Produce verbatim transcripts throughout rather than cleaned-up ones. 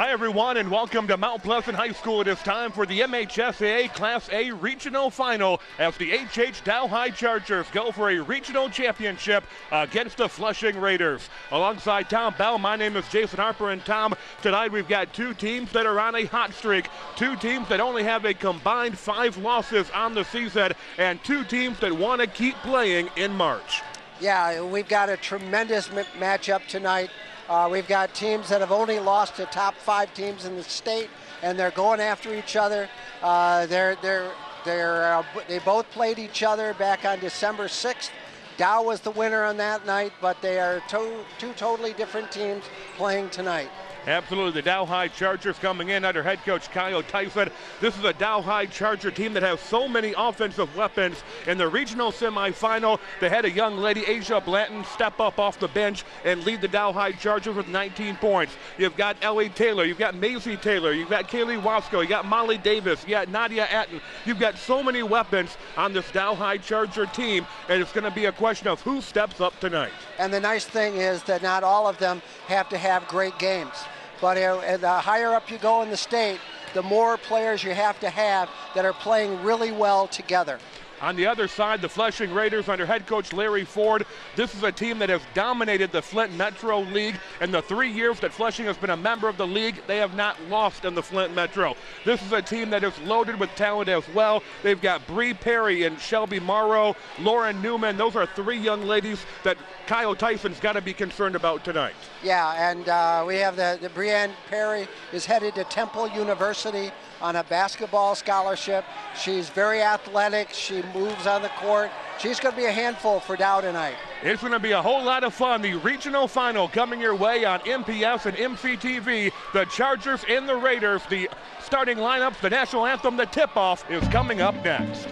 Hi everyone and welcome to Mount Pleasant High School. It is time for the M H S A A Class A Regional Final as the H H Dow High Chargers go for a regional championship against the Flushing Raiders. Alongside Tom Bell, my name is Jason Harper, and Tom, tonight we've got two teams that are on a hot streak, two teams that only have a combined five losses on the season, and two teams that want to keep playing in March. Yeah, we've got a tremendous matchup tonight. Uh, we've got teams that have only lost to top five teams in the state, and they're going after each other. Uh, they're, they're, they're, uh, they both played each other back on December sixth. Dow was the winner on that night, but they are to two totally different teams playing tonight. Absolutely. The Dow High Chargers coming in under head coach Kyle Tyson. This is a Dow High Charger team that has so many offensive weapons. In the regional semifinal, they had a young lady, Asia Blanton, step up off the bench and lead the Dow High Chargers with nineteen points. You've got Ellie Taylor, you've got Maisie Taylor, you've got Kaylee Wasco, you got Molly Davis, you got Nadia Atten. You've got so many weapons on this Dow High Charger team, and it's going to be a question of who steps up tonight. And the nice thing is that not all of them have to have great games. But the higher up you go in the state, the more players you have to have that are playing really well together. On the other side, the Flushing Raiders under head coach Larry Ford. This is a team that has dominated the Flint Metro League. In the three years that Flushing has been a member of the league, they have not lost in the Flint Metro. This is a team that is loaded with talent as well. They've got Bree Perry and Shelby Morrow, Lauren Newman. Those are three young ladies that Kyle Tyson's got to be concerned about tonight. Yeah, and uh, we have the, the Breanne Perry is headed to Temple University on a basketball scholarship. She's very athletic. She moves on the court. She's going to be a handful for Dow tonight. It's going to be a whole lot of fun. The regional final coming your way on M P S and M C T V. The Chargers and the Raiders. The starting lineups, the national anthem, the tip-off is coming up next.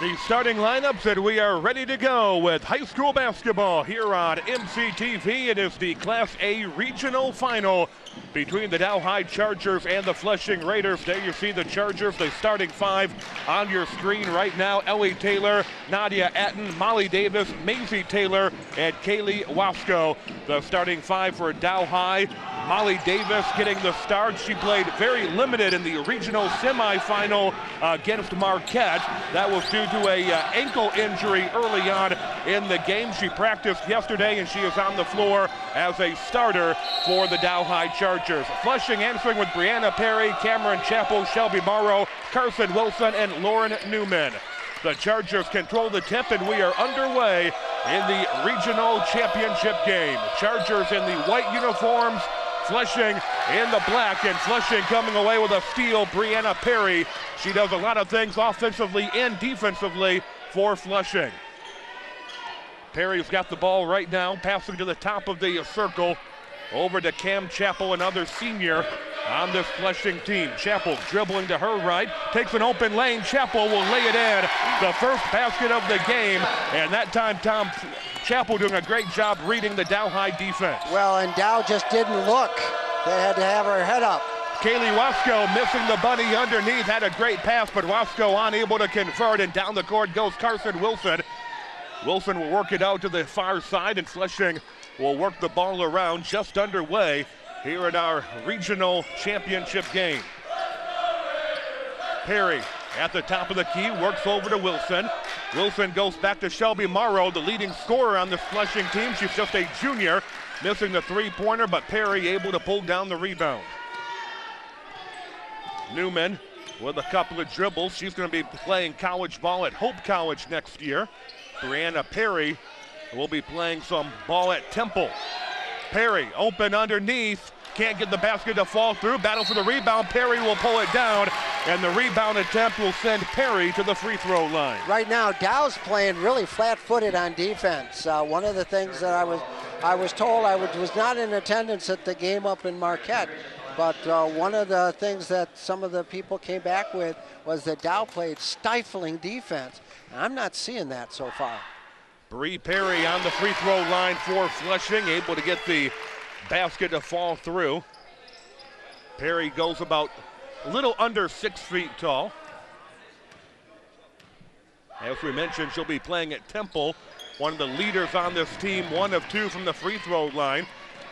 The starting lineups, and we are ready to go with high school basketball here on M C T V. It is the Class A Regional Final between the Dow High Chargers and the Flushing Raiders. There you see the Chargers, the starting five on your screen right now. Ellie Taylor, Nadia Atten, Molly Davis, Maisie Taylor, and Kaylee Wasco. The starting five for Dow High. Molly Davis getting the start. She played very limited in the regional semifinal uh, against Marquette. That was due to an uh, ankle injury early on in the game. She practiced yesterday, and she is on the floor as a starter for the Dow High Chargers. Flushing answering with Brianna Perry, Cameron Chappell, Shelby Morrow, Carson Wilson, and Lauren Newman. The Chargers control the tip, and we are underway in the regional championship game. Chargers in the white uniforms, Flushing in the black, and Flushing coming away with a steal, Brianna Perry. She does a lot of things offensively and defensively for Flushing. Perry's got the ball right now, passing to the top of the circle, over to Cam Chappell, another senior. on the Flushing team. Chappell dribbling to her right, takes an open lane. Chappell will lay it in, the first basket of the game. And that time, Tom Chappell doing a great job reading the Dow High defense. Well, and Dow just didn't look. They had to have her head up. Kaylee Wasco missing the bunny underneath, had a great pass, but Wasco unable to convert, and down the court goes Carson Wilson. Wilson will work it out to the far side, and Flushing will work the ball around, just underway here in our regional championship game. Perry at the top of the key, works over to Wilson. Wilson goes back to Shelby Morrow, the leading scorer on the Flushing team. She's just a junior, missing the three-pointer, but Perry able to pull down the rebound. Newman with a couple of dribbles. She's going to be playing college ball at Hope College next year. Brianna Perry will be playing some ball at Temple. Perry open underneath. Can't get the basket to fall through. Battle for the rebound. Perry will pull it down. And the rebound attempt will send Perry to the free throw line. Right now, Dow's playing really flat-footed on defense. Uh, one of the things that I was I was told, I would, was not in attendance at the game up in Marquette. But uh, one of the things that some of the people came back with was that Dow played stifling defense. And I'm not seeing that so far. Bree Perry on the free throw line for Flushing, able to get the basket to fall through. Perry goes about a little under six feet tall. As we mentioned, she'll be playing at Temple, one of the leaders on this team, one of two from the free throw line.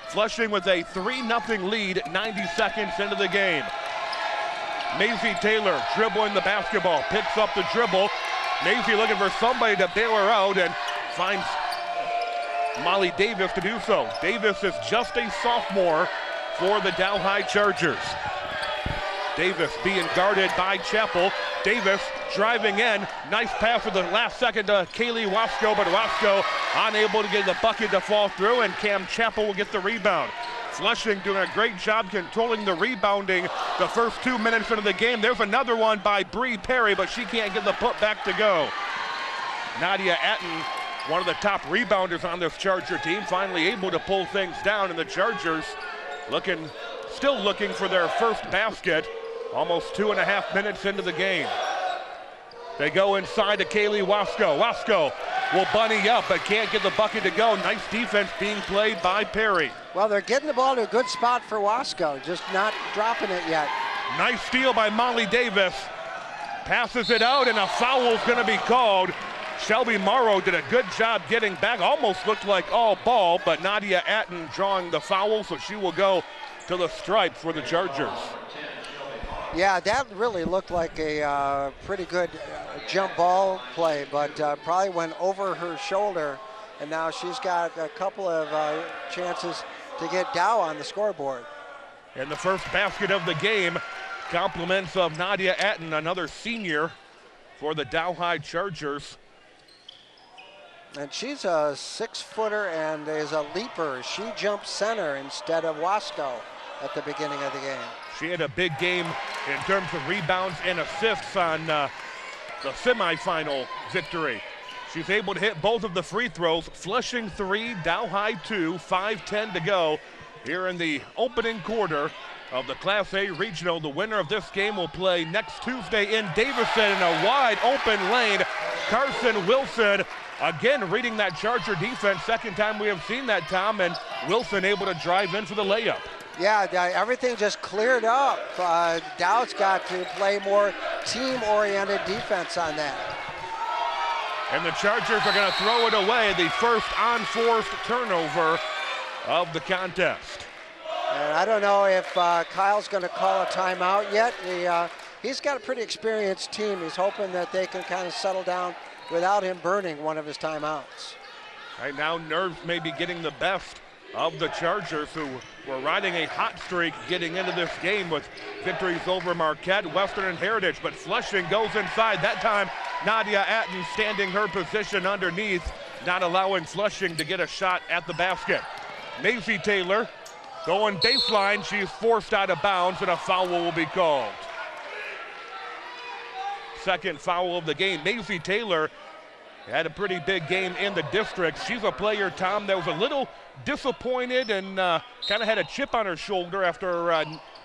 Flushing with a three nothing lead, ninety seconds into the game. Maisie Taylor dribbling the basketball, picks up the dribble. Maisie looking for somebody to bail her out, and finds Molly Davis to do so. Davis is just a sophomore for the Dow High Chargers. Davis being guarded by Chappell. Davis driving in. Nice pass for the last second to Kaylee Wasco, but Wasco unable to get the bucket to fall through, and Cam Chappell will get the rebound. Flushing doing a great job controlling the rebounding the first two minutes into the game. There's another one by Bree Perry, but she can't get the putback to go. Nadia Atten, one of the top rebounders on this Charger team, finally able to pull things down, and the Chargers looking, still looking for their first basket. Almost two and a half minutes into the game. They go inside to Kaylee Wasco. Wasco will bunny up, but can't get the bucket to go. Nice defense being played by Perry. Well, they're getting the ball to a good spot for Wasco, just not dropping it yet. Nice steal by Molly Davis. Passes it out, and a foul's gonna be called. Shelby Morrow did a good job getting back. Almost looked like all ball, but Nadia Atten drawing the foul, so she will go to the stripe for the Chargers. Yeah, that really looked like a uh, pretty good uh, jump ball play, but uh, probably went over her shoulder, and now she's got a couple of uh, chances to get Dow on the scoreboard. And the first basket of the game, compliments of Nadia Atten, another senior for the Dow High Chargers. And she's a six-footer and is a leaper. She jumped center instead of Wasco at the beginning of the game. She had a big game in terms of rebounds and assists on uh, the semifinal victory. She's able to hit both of the free throws. Flushing three, Dow High two, five ten to go here in the opening quarter of the Class A Regional. The winner of this game will play next Tuesday in Davison in a wide open lane. Carson Wilson again reading that Charger defense. Second time we have seen that, Tom, and Wilson able to drive in for the layup. Yeah, everything just cleared up. Uh, Dow's got to play more team-oriented defense on that. And the Chargers are going to throw it away, the first unforced turnover of the contest. And I don't know if uh, Kyle's going to call a timeout yet. He, uh, he's got a pretty experienced team. He's hoping that they can kind of settle down without him burning one of his timeouts. Right now, nerves may be getting the best of the Chargers, who were riding a hot streak getting into this game with victories over Marquette, Western, and Heritage. But Flushing goes inside. That time, Nadia Atten standing her position underneath, not allowing Flushing to get a shot at the basket. Maisie Taylor going baseline. She's forced out of bounds, and a foul will be called. Second foul of the game. Maisie Taylor had a pretty big game in the district. She's a player, Tom, that was a little disappointed and uh, kind of had a chip on her shoulder after uh,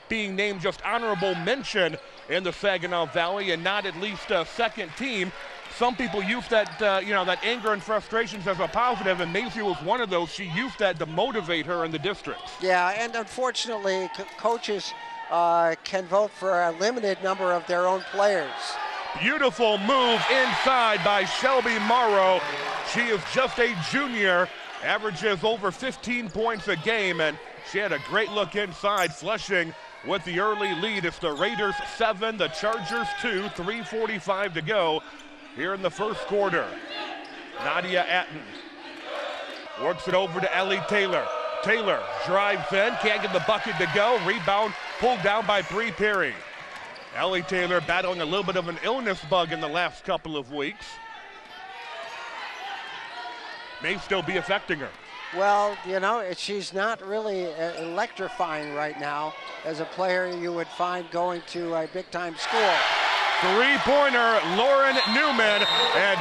being named just honorable mention in the Saginaw Valley and not at least a second team. Some people use that, uh, you know, that anger and frustrations as a positive, and Maisie was one of those. She used that to motivate her in the district. Yeah, and unfortunately, co coaches uh, can vote for a limited number of their own players. Beautiful move inside by Shelby Morrow. She is just a junior, averages over fifteen points a game, and she had a great look inside. Flushing with the early lead. It's the Raiders seven, the Chargers two, three forty-five to go here in the first quarter. Nadia Atten works it over to Ellie Taylor. Taylor drives in, can't get the bucket to go. Rebound pulled down by Bree Perry. Ellie Taylor battling a little bit of an illness bug in the last couple of weeks. May still be affecting her. Well, you know, she's not really electrifying right now as a player you would find going to a big-time school. Three-pointer, Lauren Newman, and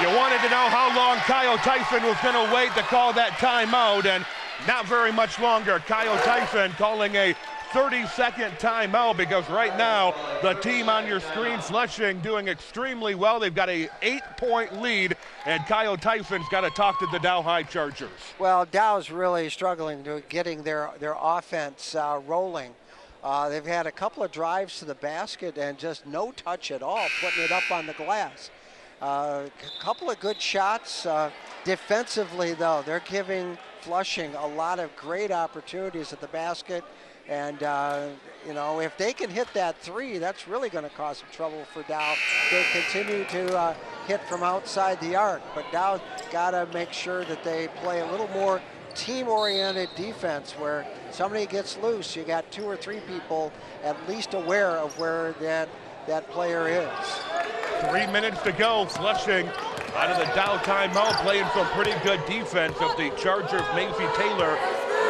you wanted to know how long Kyle Tyson was going to wait to call that timeout, and not very much longer. Kyle Tyson calling a thirty-second timeout, because right now the team on your screen, Flushing, doing extremely well. They've got a eight-point lead, and Kyle Tyson's got to talk to the Dow High Chargers. Well, Dow's really struggling to getting their, their offense uh, rolling. Uh, they've had a couple of drives to the basket and just no touch at all, putting it up on the glass. Uh, a couple of good shots. Uh, defensively, though, they're giving Flushing a lot of great opportunities at the basket. And, uh, you know, if they can hit that three, that's really going to cause some trouble for Dow. They continue to uh, hit from outside the arc, but Dow got to make sure that they play a little more team-oriented defense, where somebody gets loose, you got two or three people at least aware of where that, that player is. Three minutes to go. Flushing out of the Dow timeout, playing some pretty good defense of the Chargers. Maisie Taylor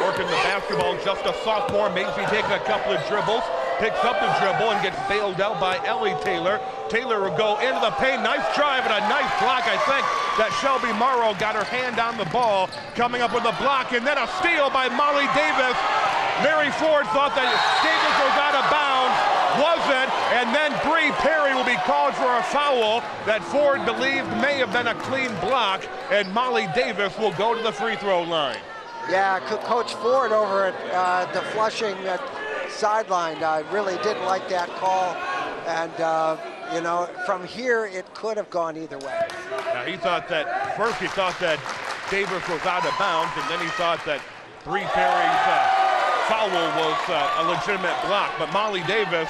working the basketball, just a sophomore. Maisie taking a couple of dribbles, picks up the dribble and gets bailed out by Ellie Taylor. Taylor will go into the paint. Nice drive and a nice block. I think that Shelby Morrow got her hand on the ball, coming up with a block, and then a steal by Molly Davis. Larry Ford thought that Davis was out of bounds, wasn't, and then Bree Perry will be called for a foul that Ford believed may have been a clean block, and Molly Davis will go to the free throw line. Yeah, Coach Ford over at uh, the Flushing uh, sideline uh, really didn't like that call. And, uh, you know, from here, it could have gone either way. Now, he thought that, first he thought that Davis was out of bounds, and then he thought that Bree Perry's uh, foul was uh, a legitimate block. But Molly Davis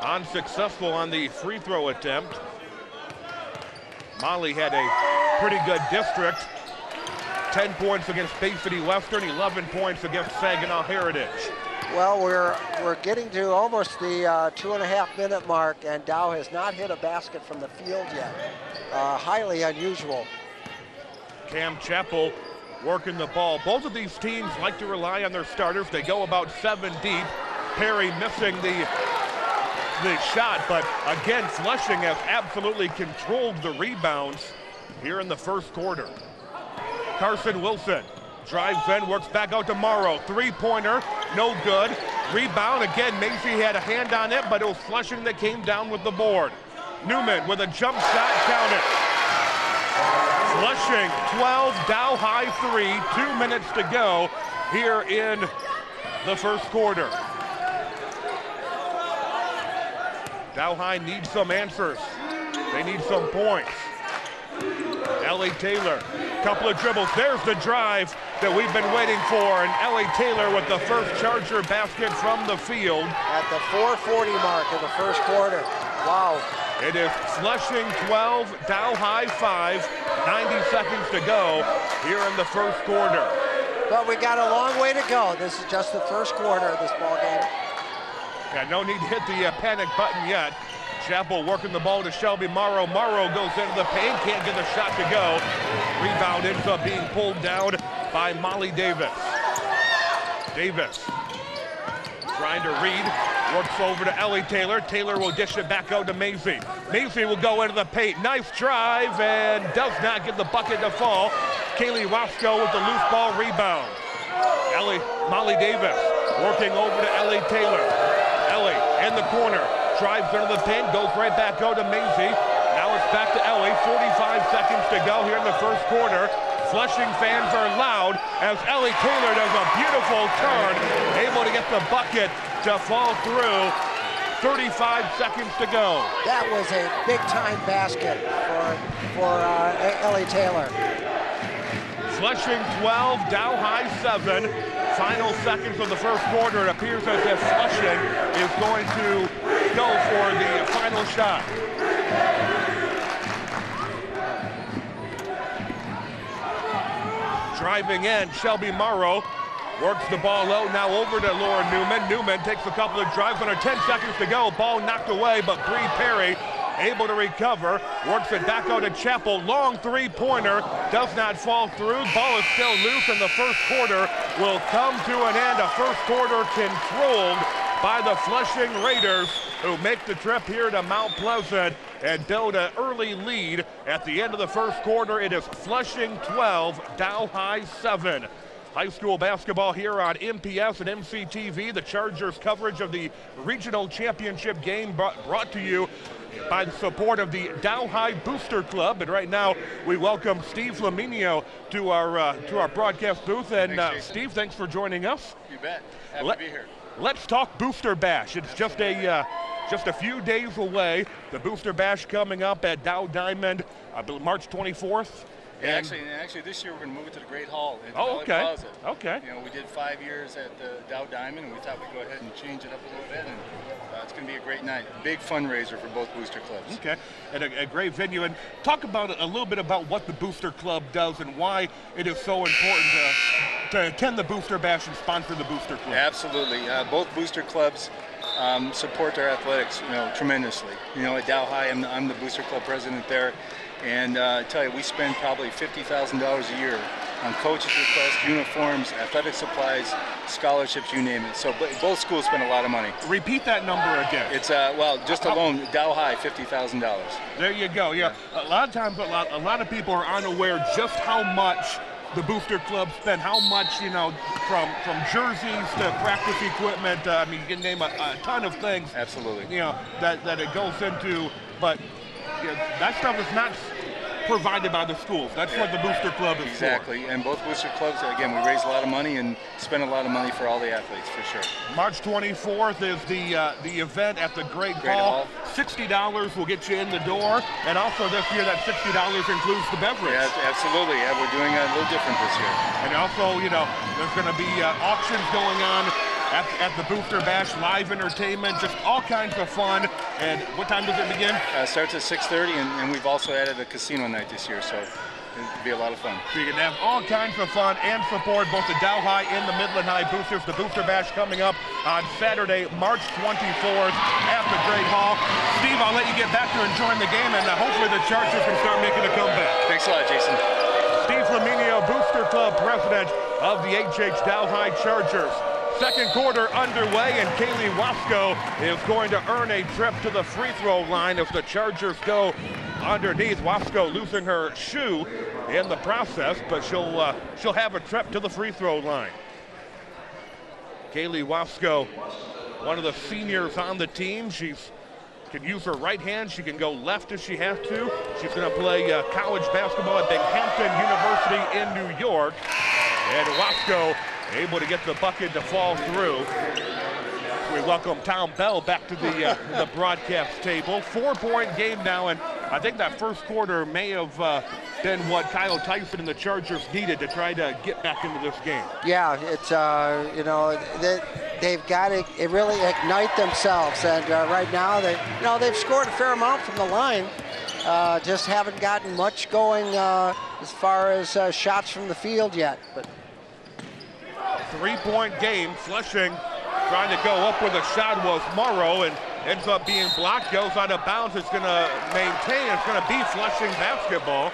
unsuccessful on the free throw attempt. Molly had a pretty good district. ten points against Bay City Western, eleven points against Saginaw Heritage. Well, we're we're getting to almost the uh, two and a half minute mark, and Dow has not hit a basket from the field yet. Uh, highly unusual. Cam Chappell working the ball. Both of these teams like to rely on their starters. They go about seven deep. Perry missing the the shot, but again, Flushing has absolutely controlled the rebounds here in the first quarter. Carson Wilson drives in, works back out to Morrow. Three-pointer, no good. Rebound, again, Maisie had a hand on it, but it was Flushing that came down with the board. Newman with a jump shot, counted. Flushing twelve, Dow High three, two minutes to go here in the first quarter. Dow High needs some answers. They need some points. Ellie Taylor, couple of dribbles. There's the drive that we've been waiting for, and Ellie Taylor with the first Charger basket from the field. At the four forty mark of the first quarter. Wow. It is Flushing twelve, Dow High five, ninety seconds to go here in the first quarter. But we got a long way to go. This is just the first quarter of this ball game. Yeah, no need to hit the uh, panic button yet. Chappell working the ball to Shelby Morrow. Morrow goes into the paint, can't get the shot to go. Rebound ends up being pulled down by Molly Davis. Davis trying to read, works over to Ellie Taylor. Taylor will dish it back out to Maisie. Maisie will go into the paint. Nice drive and does not get the bucket to fall. Kaylee Wasco with the loose ball rebound. Ellie, Molly Davis working over to Ellie Taylor. in the corner. Drives into the paint, goes right back out to Maisie. Now it's back to Ellie, forty-five seconds to go here in the first quarter. Flushing fans are loud as Ellie Taylor does a beautiful turn, able to get the bucket to fall through. thirty-five seconds to go. That was a big-time basket for, for uh, Ellie Taylor. Flushing twelve, Dow High seven. Final seconds of the first quarter. It appears as if Flushing is going to go for the final shot. Driving in, Shelby Morrow works the ball out, now over to Lauren Newman. Newman takes a couple of drives, under ten seconds to go. Ball knocked away, but Bree Perry able to recover, works it back out to Chappell. Long three-pointer, does not fall through. Ball is still loose, and the first quarter will come to an end. A first quarter controlled by the Flushing Raiders, who make the trip here to Mount Pleasant and build an early lead. At the end of the first quarter, it is Flushing twelve, Dow High seven. High school basketball here on M P S and M C T V. The Chargers' coverage of the regional championship game brought to you by the support of the Dow High Booster Club. And right now, we welcome Steve Flaminio to our uh, to our broadcast booth. And uh, Steve, thanks for joining us. You bet. Happy Let, to be here. Let's talk Booster Bash. It's just a uh, just a few days away. The Booster Bash coming up at Dow Diamond, uh, March twenty-fourth. Yeah, actually, and actually, this year we're going to move it to the Great Hall. At the oh, okay. Plaza. Okay. You know, we did five years at the Dow Diamond, and we thought we'd go ahead and change it up a little bit. And uh, it's going to be a great night, big fundraiser for both booster clubs. Okay, and a, a great venue. And talk about a little bit about what the Booster Club does and why it is so important to, to attend the Booster Bash and sponsor the Booster Club. Absolutely, uh, both booster clubs um, support their athletics, you know, tremendously. You know, at Dow High, I'm the, I'm the booster club president there. And uh, I tell you, we spend probably fifty thousand dollars a year on coaches' requests, uniforms, athletic supplies, scholarships, you name it. So both schools spend a lot of money. Repeat that number again. It's, uh, well, just alone, Dow High, fifty thousand dollars. There you go, yeah. yeah. A lot of times, a lot, a lot of people are unaware just how much the booster club spend, how much, you know, from from jerseys to practice equipment. Uh, I mean, you can name a, a ton of things. Absolutely. You know, that, that it goes into, but... Yeah, that stuff is not provided by the schools. That's yeah, what the booster club is exactly. for. Exactly, and both booster clubs, again, we raise a lot of money and spend a lot of money for all the athletes, for sure. March twenty-fourth is the uh, the event at the Great Hall. sixty dollars will get you in the door, and also this year that sixty dollars includes the beverage. Yeah, absolutely, yeah, we're doing a little different this year. And also, you know, there's going to be uh, auctions going on At, at the Booster Bash, live entertainment, just all kinds of fun. And what time does it begin? Uh, starts at six thirty, and, and we've also added a casino night this year, so it'll be a lot of fun. So you can have all kinds of fun and support both the Dow High and the Midland High boosters. The Booster Bash coming up on Saturday, March twenty-fourth at the Great Hall. Steve, I'll let you get back to enjoying the game, and uh, hopefully the Chargers can start making a comeback. Thanks a lot, Jason. Steve Flaminio, Booster Club President of the H H Dow High Chargers. Second quarter underway, and Kaylee Wasco is going to earn a trip to the free throw line if the Chargers go underneath. Wasco losing her shoe in the process, but she'll uh, she'll have a trip to the free throw line. Kaylee Wasco, one of the seniors on the team. She's can use her right hand. She can go left if she has to. She's going to play uh, college basketball at Binghamton University in New York, and Wasco able to get the bucket to fall through. We welcome Tom Bell back to the, uh, the broadcast table. Four-point game now, and I think that first quarter may have uh, been what Kyle Tyson and the Chargers needed to try to get back into this game. Yeah, it's, uh, you know, they, they've got to really ignite themselves, and uh, right now, they, you know, they've scored a fair amount from the line. Uh, just haven't gotten much going uh, as far as uh, shots from the field yet, but three-point game. Flushing trying to go up with a shot was Morrow, and ends up being blocked, goes out of bounds. It's going to maintain. It's going to be Flushing basketball.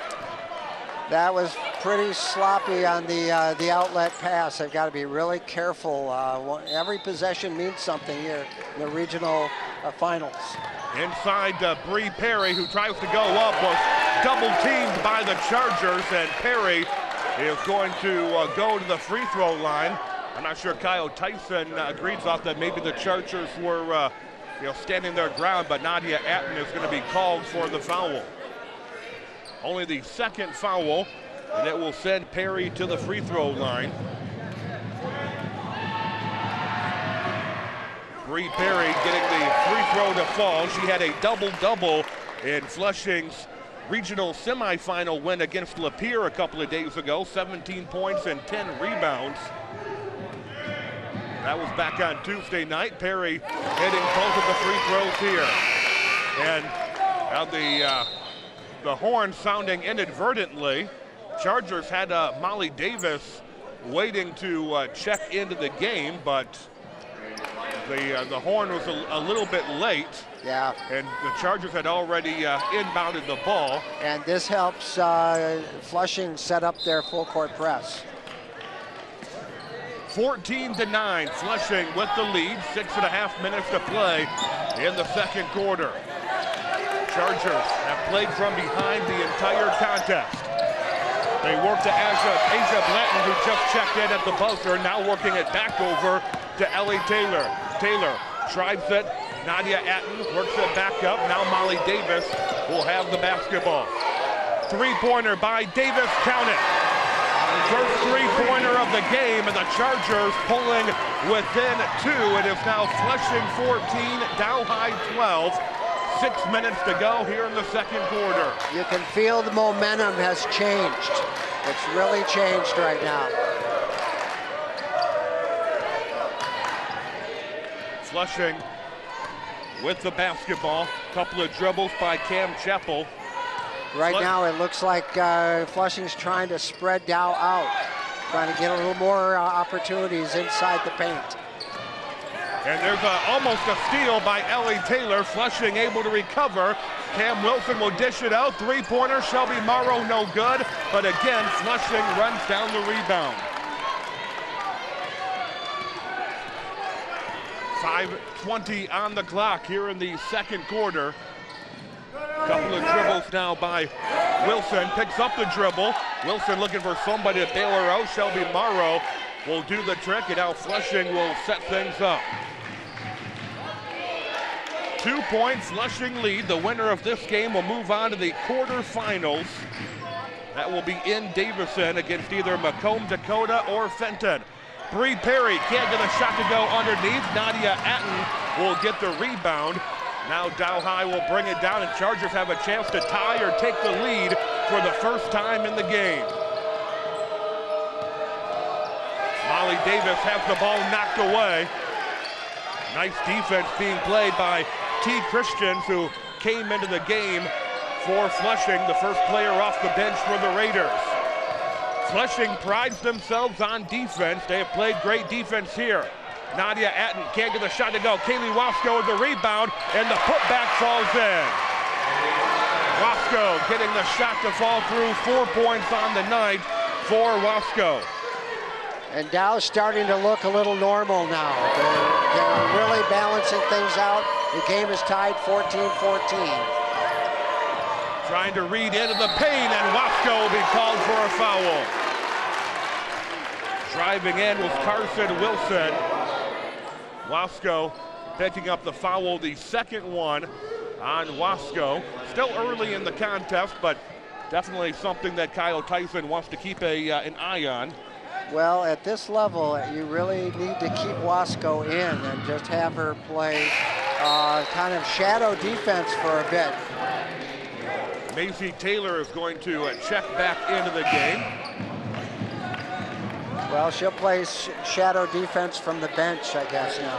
That was pretty sloppy on the uh, the outlet pass. They've got to be really careful. Uh, every possession means something here in the regional uh, finals. Inside uh, Bree Perry, who tries to go up, was double-teamed by the Chargers, and Perry is going to uh, go to the free throw line. I'm not sure Kyle Tyson uh, agrees off that maybe the Chargers were uh, you know, standing their ground, but Nadia Atten is going to be called for the foul. Only the second foul, and it will send Perry to the free throw line. Bree Perry getting the free throw to fall. She had a double-double in Flushing's regional semifinal win against Lapeer a couple of days ago, seventeen points and ten rebounds. That was back on Tuesday night. Perry hitting both of the free throws here. And now the, uh, the horn sounding inadvertently. Chargers had uh, Molly Davis waiting to uh, check into the game, but the, uh, the horn was a, a little bit late. Yeah. And the Chargers had already uh, inbounded the ball. And this helps uh, Flushing set up their full court press. fourteen to nine, Flushing with the lead. Six and a half minutes to play in the second quarter. Chargers have played from behind the entire contest. They work to Asia, Asia Blanton, who just checked in at the buzzer, now working it back over to Ellie Taylor. Taylor drives it. Nadia Atten works it back up. Now Molly Davis will have the basketball. Three-pointer by Davis, count it. First three-pointer of the game, and the Chargers pulling within two. It is now Flushing fourteen, Dow High twelve. Six minutes to go here in the second quarter. You can feel the momentum has changed. It's really changed right now. Flushing with the basketball. Couple of dribbles by Cam Chappell. Right now, it looks like uh, Flushing's trying to spread Dow out, trying to get a little more uh, opportunities inside the paint. And there's a, almost a steal by Ellie Taylor. Flushing able to recover. Cam Wilson will dish it out. Three-pointer, Shelby Morrow, no good. But again, Flushing runs down the rebound. five twenty on the clock here in the second quarter. Couple of dribbles now by Wilson, picks up the dribble. Wilson looking for somebody to bail her out. Shelby Morrow will do the trick, and now Flushing will set things up. Two points, Flushing lead. The winner of this game will move on to the quarterfinals. That will be in Davison against either Macomb Dakota or Fenton. Bree Perry can't get a shot to go underneath. Nadia Atten will get the rebound. Now Dow High will bring it down, and Chargers have a chance to tie or take the lead for the first time in the game. Molly Davis has the ball knocked away. Nice defense being played by T. Christians, who came into the game for Flushing, the first player off the bench for the Raiders. Flushing prides themselves on defense. They have played great defense here. Nadia Atten can't get the shot to go. Kaylee Wasco with the rebound, and the putback falls in. Wasco getting the shot to fall through. Four points on the night for Wasco. And Dow's starting to look a little normal now. They're, they're really balancing things out. The game is tied fourteen fourteen. Trying to read into the paint, and Wasco will be called for a foul. Driving in was Carson Wilson. Wasco picking up the foul, the second one on Wasco. Still early in the contest, but definitely something that Kyle Tyson wants to keep a, uh, an eye on. Well, at this level, you really need to keep Wasco in and just have her play uh, kind of shadow defense for a bit. Maisie Taylor is going to uh, check back into the game. Well, she'll play sh shadow defense from the bench, I guess, now.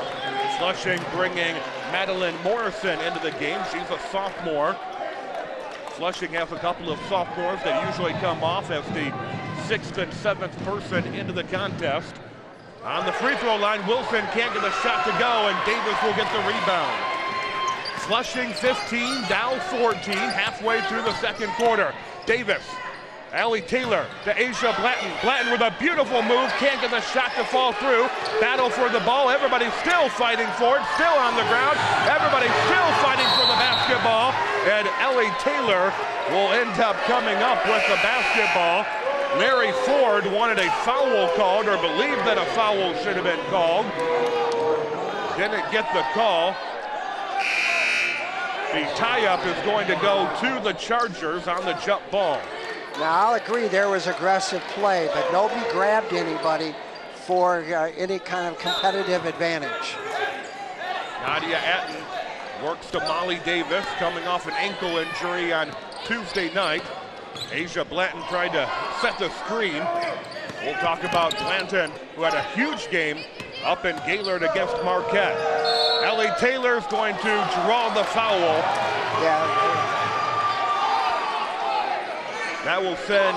Flushing bringing Madeline Morrison into the game. She's a sophomore. Flushing has a couple of sophomores that usually come off as the sixth and seventh person into the contest. On the free throw line, Wilson can't get the shot to go, and Davis will get the rebound. Flushing fifteen, Dow fourteen, halfway through the second quarter. Davis. Ellie Taylor to Asia Blanton. Blanton with a beautiful move, can't get the shot to fall through. Battle for the ball, everybody still fighting for it, still on the ground. Everybody still fighting for the basketball. And Ellie Taylor will end up coming up with the basketball. Larry Ford wanted a foul called, or believed that a foul should have been called. Didn't get the call. The tie-up is going to go to the Chargers on the jump ball. Now, I'll agree there was aggressive play, but nobody grabbed anybody for uh, any kind of competitive advantage. Nadia Atten works to Molly Davis, coming off an ankle injury on Tuesday night. Asia Blanton tried to set the screen. We'll talk about Blanton, who had a huge game up in Gaylord against Marquette. Ellie Taylor's going to draw the foul. Yeah. That will send,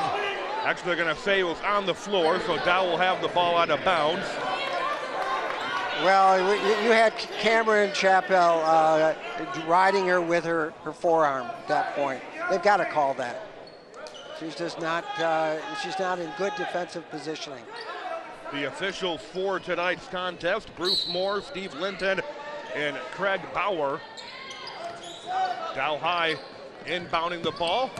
actually they're gonna say it was on the floor, so Dow will have the ball out of bounds. Well, you had Cameron Chappell uh, riding her with her, her forearm at that point. They've gotta call that. She's just not, uh, she's not in good defensive positioning. The officials for tonight's contest, Bruce Moore, Steve Linton, and Craig Bauer. Dow High inbounding the ball.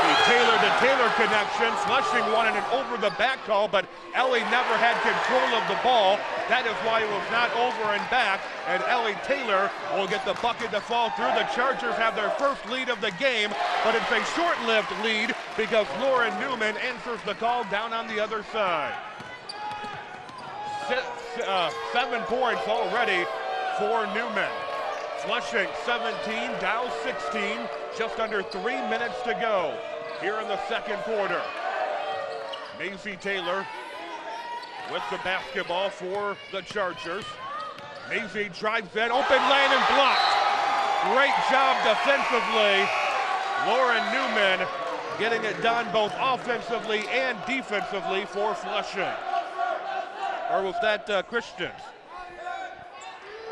The Taylor-to-Taylor connection, Flushing wanted an over-the-back call, but Ellie never had control of the ball. That is why it was not over and back, and Ellie Taylor will get the bucket to fall through. The Chargers have their first lead of the game, but it's a short-lived lead because Lauren Newman answers the call down on the other side. Six, uh, seven points already for Newman. Flushing seventeen, Dow sixteen, just under three minutes to go here in the second quarter. Maisie Taylor with the basketball for the Chargers. Maisie drives in, open lane and blocked. Great job defensively. Lauren Newman getting it done both offensively and defensively for Flushing. Or was that uh, Christians?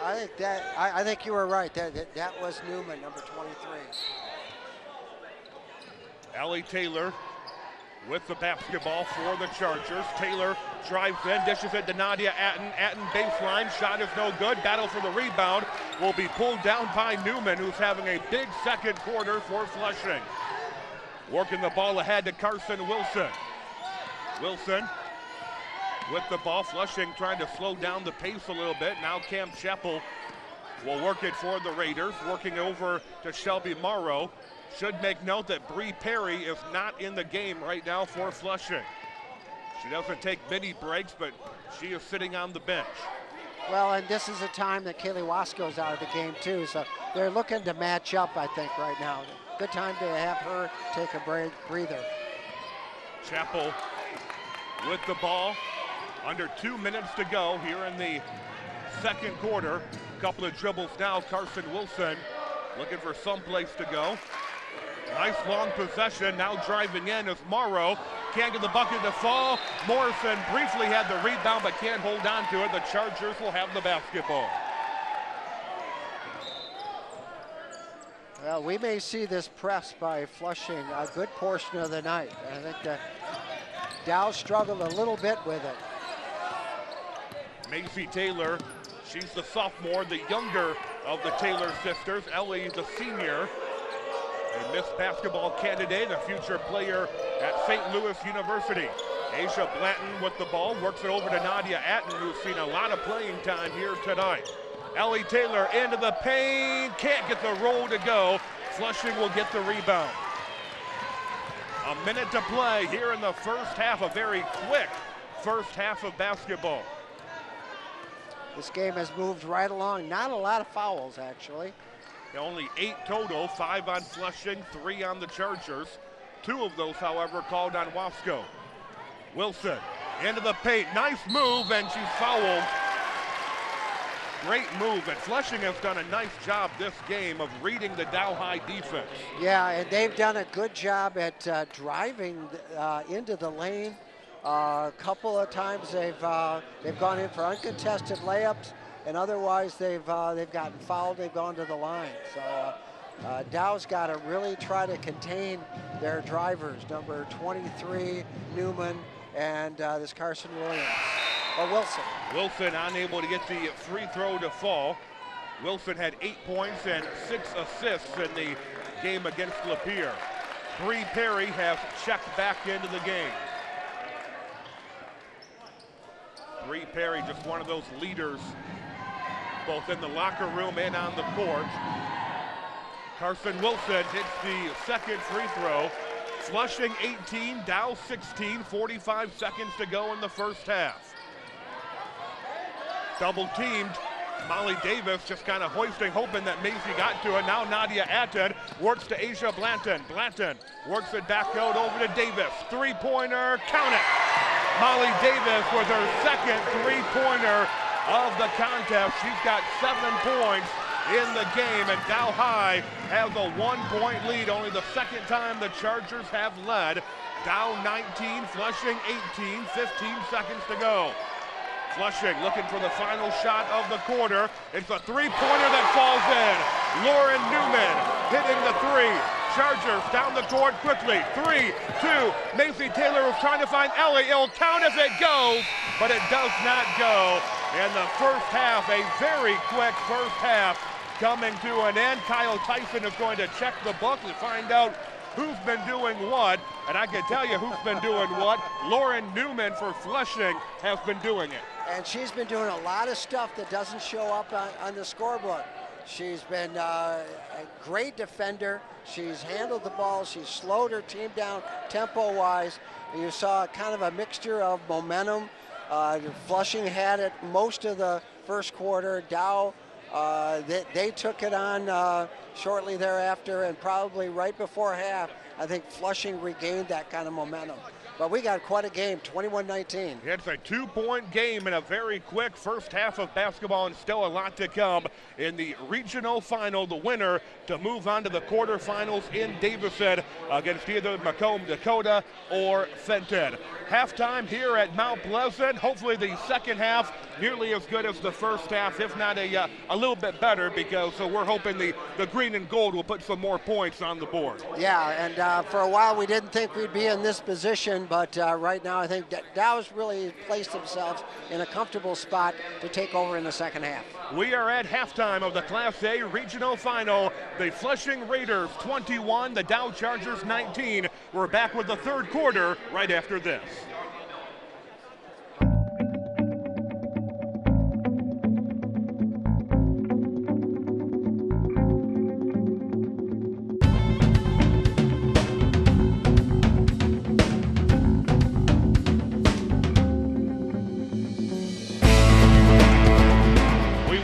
I think that I, I think you were right. That, that that was Newman, number twenty-three. Ellie Taylor with the basketball for the Chargers. Taylor drives in, dishes it to Nadia Atten. Atten baseline, shot is no good. Battle for the rebound will be pulled down by Newman, who's having a big second quarter for Flushing. Working the ball ahead to Carson Wilson. Wilson. With the ball, Flushing trying to slow down the pace a little bit. Now Cam Chappell will work it for the Raiders, working over to Shelby Morrow. Should make note that Bree Perry is not in the game right now for Flushing. She doesn't take many breaks, but she is sitting on the bench. Well, and this is a time that Kaylee Wasco is out of the game too, so they're looking to match up, I think, right now. Good time to have her take a break, breather. Chappell with the ball. Under two minutes to go here in the second quarter. A couple of dribbles now. Carson Wilson looking for someplace to go. Nice long possession. Now driving in is Morrow. Can't get the bucket to fall. Morrison briefly had the rebound but can't hold on to it. The Chargers will have the basketball. Well, we may see this press by Flushing a good portion of the night. I think that Dow struggled a little bit with it. Maisie Taylor, she's the sophomore, the younger of the Taylor sisters. Ellie, the senior, a Miss Basketball candidate, a future player at Saint Louis University. Asia Blanton with the ball, works it over to Nadia Atten, who's seen a lot of playing time here tonight. Ellie Taylor into the paint, can't get the roll to go. Flushing will get the rebound. A minute to play here in the first half, a very quick first half of basketball. This game has moved right along. Not a lot of fouls, actually. Only eight total, five on Flushing, three on the Chargers. Two of those, however, called on Wasco. Wilson into the paint. Nice move, and she's fouled. Great move, and Flushing has done a nice job this game of reading the Dow High defense. Yeah, and they've done a good job at uh, driving uh, into the lane. Uh, a couple of times they've uh, they've gone in for uncontested layups, and otherwise they've uh, they've gotten fouled. They've gone to the line. So uh, uh, Dow's got to really try to contain their drivers. Number twenty-three Newman and uh, this Carson Williams or Wilson. Wilson unable to get the free throw to fall. Wilson had eight points and six assists in the game against Lapeer. Bree Perry has checked back into the game. Bree Perry, just one of those leaders, both in the locker room and on the court. Carson Wilson hits the second free throw. Flushing eighteen, Dow sixteen, forty-five seconds to go in the first half. Double teamed, Molly Davis just kind of hoisting, hoping that Maisie got to it. Now Nadia Atten works to Asia Blanton. Blanton works it back out over to Davis. Three-pointer, count it. Molly Davis with her second three-pointer of the contest. She's got seven points in the game, and Dow High has a one-point lead, only the second time the Chargers have led. Dow nineteen, Flushing eighteen, fifteen seconds to go. Flushing looking for the final shot of the quarter. It's a three-pointer that falls in. Lauren Newman hitting the three. Chargers down the court quickly. Three, two. Maisie Taylor is trying to find Ellie. It'll count if it goes, but it does not go. And the first half, a very quick first half, coming to an end. Kyle Tyson is going to check the book to find out who's been doing what, and I can tell you who's been doing what. Lauren Newman for Flushing has been doing it. And she's been doing a lot of stuff that doesn't show up on, on the scoreboard. She's been uh, a great defender. She's handled the ball. She's slowed her team down tempo-wise. You saw kind of a mixture of momentum. Uh, Flushing had it most of the first quarter. Dow Uh, they, they took it on uh, shortly thereafter, and probably right before half, I think Flushing regained that kind of momentum. But we got quite a game, twenty-one nineteen. It's a two-point game in a very quick first half of basketball, and still a lot to come in the regional final. The winner to move on to the quarterfinals in Davison against either Macomb Dakota or Fenton. Halftime here at Mount Pleasant. Hopefully the second half nearly as good as the first half, if not a, uh, a little bit better, because so we're hoping the, the green and gold will put some more points on the board. Yeah, and uh, for a while we didn't think we'd be in this position, but uh, right now I think Dow's really placed themselves in a comfortable spot to take over in the second half. We are at halftime of the Class A regional final. The Flushing Raiders twenty-one, the Dow Chargers nineteen. We're back with the third quarter right after this.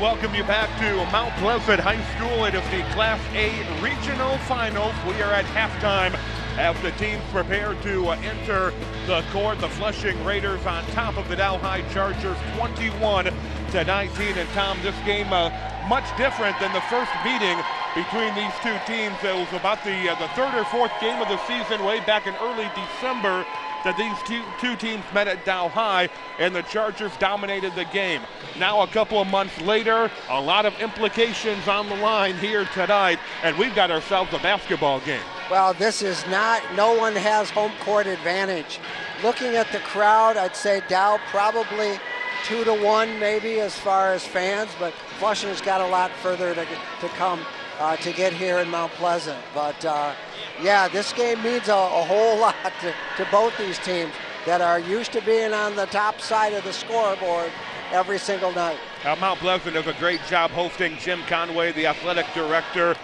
Welcome you back to Mount Pleasant High School. It is the Class A regional finals. We are at halftime as the teams prepare to enter the court. The Flushing Raiders on top of the Dow High Chargers, twenty-one to nineteen. And Tom, this game uh, much different than the first meeting between these two teams. It was about the uh, the third or fourth game of the season, way back in early December, that these two, two teams met at Dow High, and the Chargers dominated the game. Now a couple of months later, a lot of implications on the line here tonight, and we've got ourselves a basketball game. Well, this is not, no one has home court advantage. Looking at the crowd, I'd say Dow probably two to one maybe as far as fans, but Flushing's got a lot further to, to come uh, to get here in Mount Pleasant. But uh, yeah, this game means a, a whole lot to, to both these teams that are used to being on the top side of the scoreboard every single night. Now, Mount Pleasant does a great job hosting. Jim Conway, the athletic director,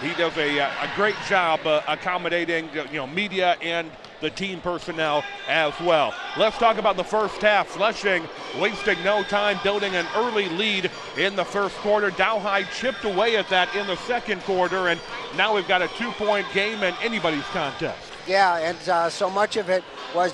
he does a, a great job uh, accommodating, you know, media and the team personnel as well. Let's talk about the first half. Flushing wasting no time, building an early lead in the first quarter. Dow High chipped away at that in the second quarter, and now we've got a two-point game in anybody's contest. Yeah, and uh, so much of it was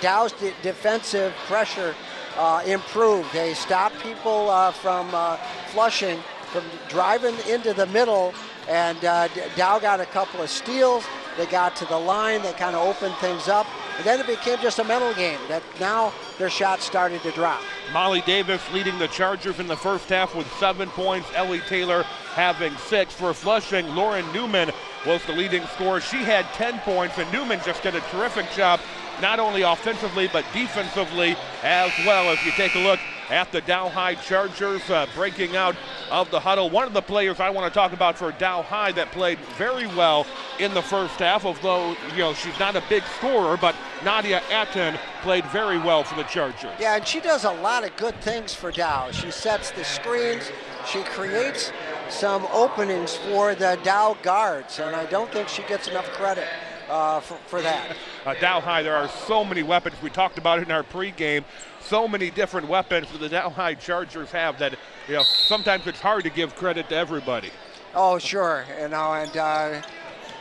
Dow's de defensive pressure uh, improved. They stopped people uh, from uh, Flushing from driving into the middle, and uh, Dow got a couple of steals. They got to the line, they kind of opened things up, and then it became just a mental game that now their shots started to drop. Molly Davis leading the Chargers in the first half with seven points. Ellie Taylor having six. For Flushing, Lauren Newman was the leading scorer. She had ten points, and Newman just did a terrific job, not only offensively but defensively as well. If you take a look at the Dow High Chargers uh, breaking out of the huddle. One of the players I want to talk about for Dow High that played very well in the first half, although, you know, she's not a big scorer, but Nadia Atten played very well for the Chargers. Yeah, and she does a lot of good things for Dow. She sets the screens, she creates some openings for the Dow guards, and I don't think she gets enough credit uh, for, for that. Uh, Dow High, there are so many weapons. We talked about it in our pregame. So many different weapons that the Dow High Chargers have that, you know, sometimes it's hard to give credit to everybody. Oh, sure, you know, and uh,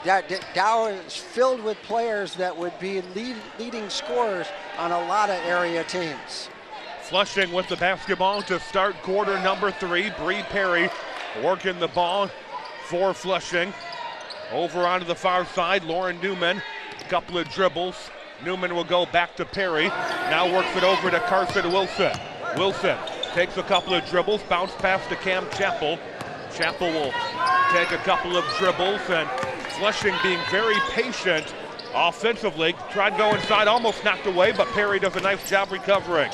that, that Dow is filled with players that would be lead, leading scorers on a lot of area teams. Flushing with the basketball to start quarter number three. Bree Perry working the ball for Flushing. Over onto the far side, Lauren Newman. A couple of dribbles. Newman will go back to Perry. Now works it over to Carson Wilson. Wilson takes a couple of dribbles, bounce pass to Cam Chappell. Chappell will take a couple of dribbles, and Flushing being very patient offensively. Tried to go inside, almost knocked away, but Perry does a nice job recovering.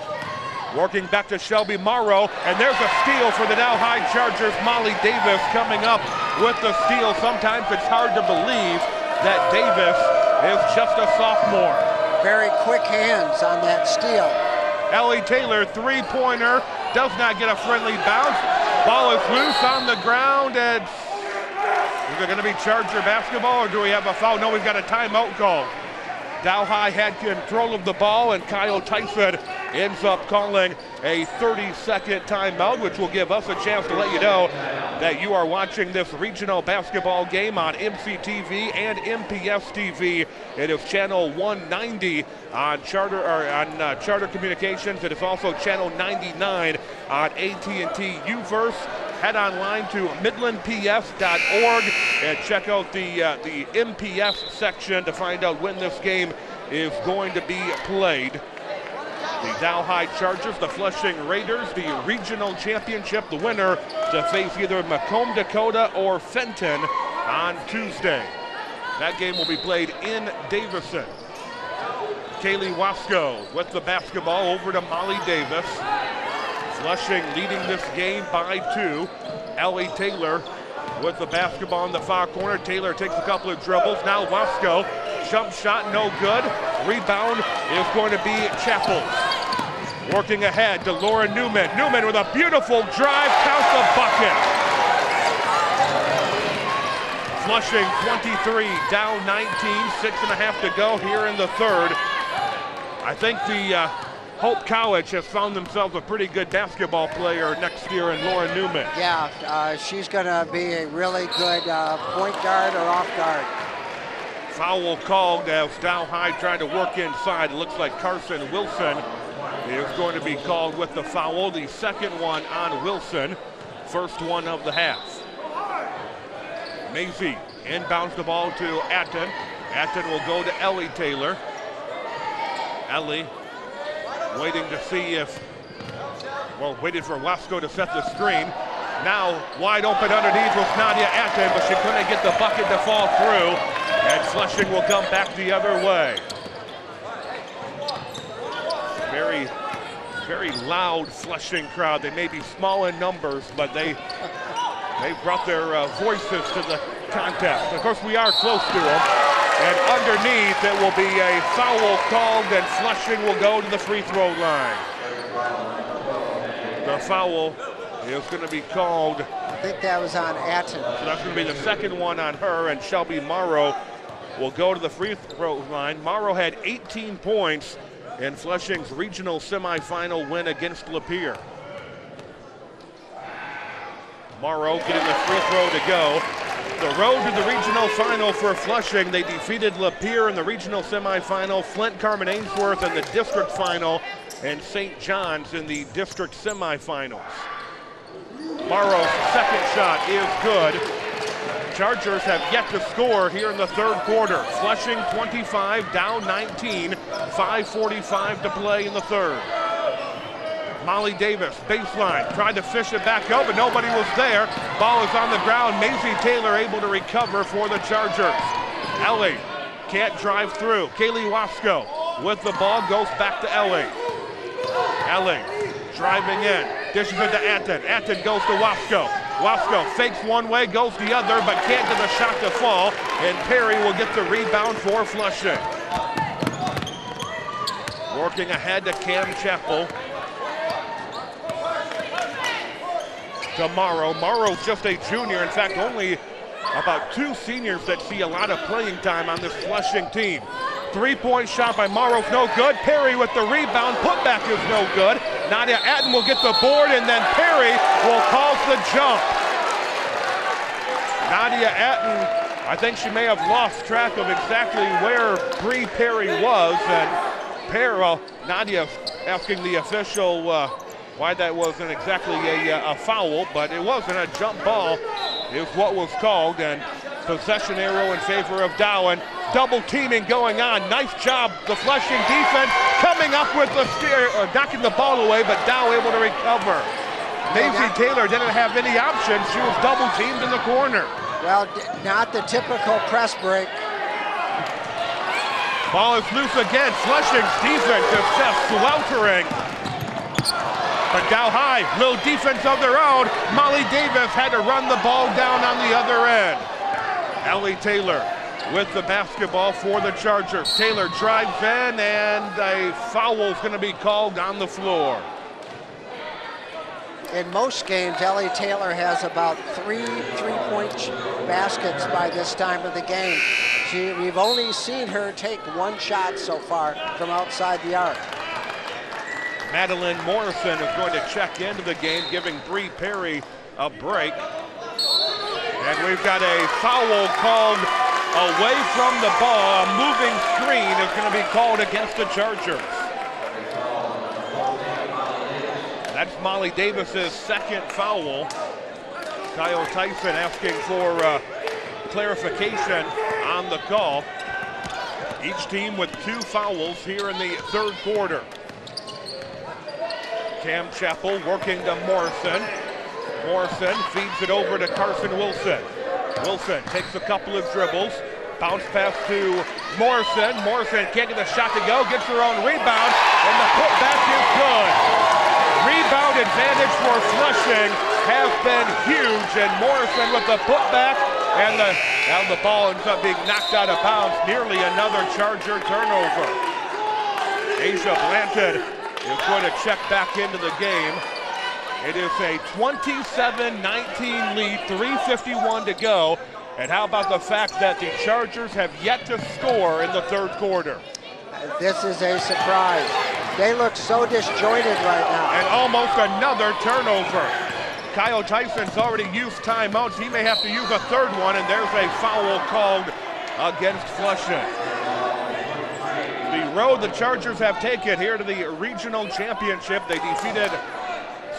Working back to Shelby Morrow, and there's a steal for the Dow High Chargers. Molly Davis coming up with the steal. Sometimes it's hard to believe that Davis is just a sophomore. Very quick hands on that steal. Ellie Taylor, three-pointer, does not get a friendly bounce. Ball is loose on the ground, and is it going to be Charger basketball, or do we have a foul? No, we've got a timeout call. Dow High had control of the ball, and Kyle Tyson ends up calling a thirty-second timeout, which will give us a chance to let you know that you are watching this regional basketball game on M C T V and M P S T V. It is channel one ninety on Charter or on uh, Charter Communications. It is also channel ninety-nine on A T and T UVerse. Head online to midland p s dot org and check out the uh, the M P S section to find out when this game is going to be played. The Dow High Chargers, the Flushing Raiders, the regional championship, the winner to face either Macomb Dakota or Fenton on Tuesday. That game will be played in Davison. Kaylee Wasco with the basketball over to Molly Davis. Flushing leading this game by two. Ellie Taylor with the basketball in the far corner. Taylor takes a couple of dribbles. Now Wasco, jump shot, no good. Rebound is going to be Chappell. Working ahead to Lauren Newman. Newman with a beautiful drive, counts the bucket. Flushing twenty-three, down nineteen, six and a half to go here in the third. I think the uh, Hope College has found themselves a pretty good basketball player next year in Lauren Newman. Yeah, uh, she's going to be a really good uh, point guard or off guard. Foul called as Dow High trying to work inside. It looks like Carson Wilson is going to be called with the foul. The second one on Wilson, first one of the half. Maisie inbounds the ball to Atten. Atten will go to Ellie Taylor. Ellie waiting to see if, well, waited for Wasco to set the screen. Now wide open underneath was Nadia Atten, but she couldn't get the bucket to fall through, and Flushing will come back the other way. Very, very loud Flushing crowd. They may be small in numbers, but they, they brought their uh, voices to the contest. Of course, we are close to them. And underneath, it will be a foul called, and Flushing will go to the free throw line. The foul is going to be called. I think that was on Atten. So that's going to be the second one on her, and Shelby Morrow will go to the free throw line. Morrow had eighteen points in Flushing's regional semifinal win against Lapeer. Morrow getting the free throw to go. The road to the regional final for Flushing. They defeated Lapeer in the regional semifinal, Flint Carmen Ainsworth in the district final, and Saint John's in the district semifinals. Morrow's second shot is good. Chargers have yet to score here in the third quarter. Flushing twenty-five, down nineteen, five forty-five to play in the third. Molly Davis, baseline, tried to fish it back up, but nobody was there. Ball is on the ground. Maisie Taylor able to recover for the Chargers. Ellie can't drive through. Kaylee Wasco with the ball goes back to Ellie. Ellie driving in, dishes it to Atten. Atten goes to Wasco. Wasco fakes one way, goes the other, but can't get the shot to fall, and Perry will get the rebound for Flushing. Working ahead to Cam Chappell. to Morrow. Morrow just a junior. In fact, only about two seniors that see a lot of playing time on this Flushing team. Three-point shot by Morrow, no good. Perry with the rebound, putback is no good. Nadia Atten will get the board, and then Perry will call the jump. Nadia Atten, I think she may have lost track of exactly where Bree Perry was, and Perry, well, Nadia asking the official uh, why that wasn't exactly a, a foul, but it wasn't a jump ball, is what was called, and possession arrow in favor of Dowen. Double teaming going on. Nice job, the Flushing defense coming up with the steer, or knocking the ball away, but Dow able to recover. Maisie Taylor didn't have any options. She was double teamed in the corner. Well, not the typical press break. Ball is loose again. Flushing's defense is just sweltering. But Dow High, little defense of their own. Molly Davis had to run the ball down on the other end. Ellie Taylor with the basketball for the Chargers. Taylor drives in, and a foul is going to be called on the floor. In most games, Ellie Taylor has about three three-point baskets by this time of the game. She, we've only seen her take one shot so far from outside the arc. Madeline Morrison is going to check into the game, giving Bree Perry a break. And we've got a foul called away from the ball. A moving screen is going to be called against the Chargers. That's Molly Davis's second foul. Kyle Tyson asking for uh, clarification on the call. Each team with two fouls here in the third quarter. Cam Chappell working to Morrison. Morrison feeds it over to Carson Wilson. Wilson takes a couple of dribbles. Bounce pass to Morrison. Morrison can't get the shot to go. Gets her own rebound, and the putback is good. Rebound advantage for Flushing has been huge, and Morrison with the putback, and the, now the ball ends up being knocked out of bounds. Nearly another Charger turnover. Asia Blanton is going to check back into the game. It is a twenty-seven nineteen lead, three fifty-one to go. And how about the fact that the Chargers have yet to score in the third quarter? This is a surprise. They look so disjointed right now. And almost another turnover. Kyle Tyson's already used timeouts. He may have to use a third one, and there's a foul called against Flushing. The road the Chargers have taken here to the regional championship. They defeated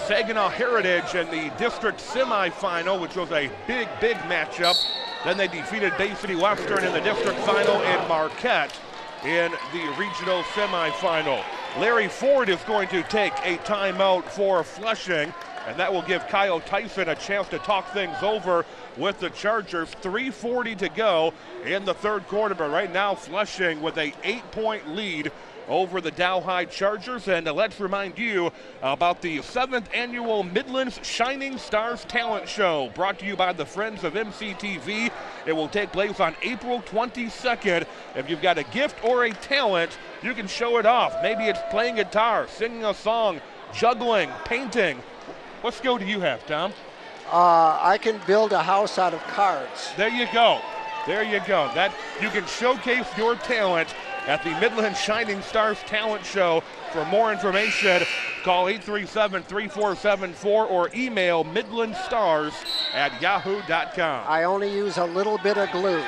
Saginaw Heritage in the district semifinal, which was a big, big matchup. Then they defeated Bay City Western in the district final, and Marquette in the regional semifinal. Larry Ford is going to take a timeout for Flushing, and that will give Kyle Tyson a chance to talk things over with the Chargers. three forty to go in the third quarter, but right now Flushing with a eight-point lead over the Dow High Chargers. And let's remind you about the seventh annual Midlands Shining Stars Talent Show, brought to you by the Friends of M C T V. It will take place on April twenty-second. If you've got a gift or a talent, you can show it off. Maybe it's playing guitar, singing a song, juggling, painting. What skill do you have, Tom? Uh, I can build a house out of cards. There you go. There you go. That you can showcase your talent at the Midland Shining Stars Talent Show. For more information, call eight three seven, three four seven four or email midland stars at yahoo dot com. I only use a little bit of glue.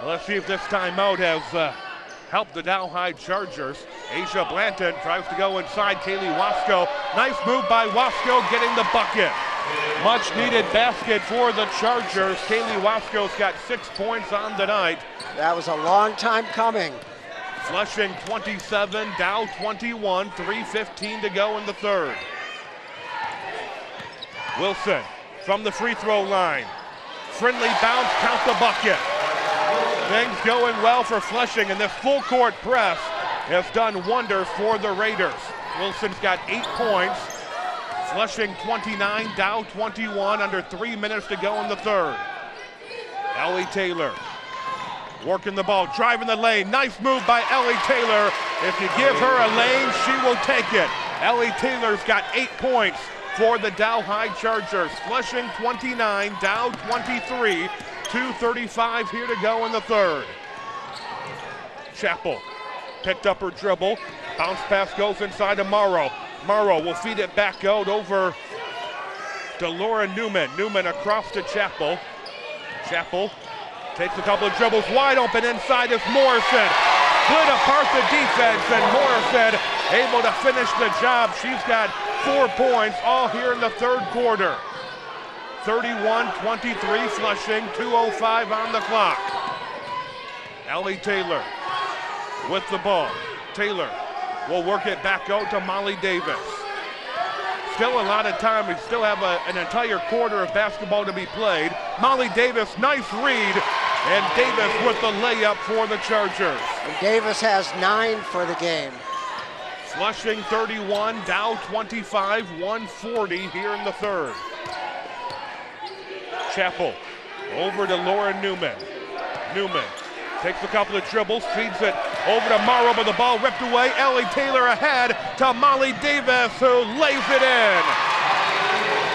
Well, let's see if this timeout has uh, helped the Dow High Chargers. Asia Blanton tries to go inside. Kaylee Wasco. Nice move by Wasco, getting the bucket. Much needed basket for the Chargers. Kaylee Wasco's got six points on the night. That was a long time coming. Flushing twenty-seven, Dow twenty-one, three fifteen to go in the third. Wilson from the free throw line. Friendly bounce, count the bucket. Things going well for Flushing, and this full court press has done wonders for the Raiders. Wilson's got eight points. Flushing twenty-nine, Dow twenty-one, under three minutes to go in the third. Ellie Taylor working the ball, driving the lane. Nice move by Ellie Taylor. If you give her a lane, she will take it. Ellie Taylor's got eight points for the Dow High Chargers. Flushing twenty-nine, Dow twenty-three, two thirty-five here to go in the third. Chappell picked up her dribble. Bounce pass goes inside to Morrow. Morrow will feed it back out over to Lauren Newman. Newman across to Chappell. Chappell takes a couple of dribbles, wide open inside is Morrison. Split apart the defense, and Morrison able to finish the job. She's got four points, all here in the third quarter. thirty-one twenty-three Flushing, two oh five on the clock. Ellie Taylor with the ball. Taylor will work it back out to Molly Davis. Still a lot of time. We still have a, an entire quarter of basketball to be played. Molly Davis, nice read. And Davis with the layup for the Chargers. And Davis has nine for the game. Flushing thirty-one, Dow twenty-five, one forty here in the third. Chappell over to Lauren Newman. Newman takes a couple of dribbles, feeds it over to Morrow, but the ball ripped away. Ellie Taylor ahead to Molly Davis, who lays it in.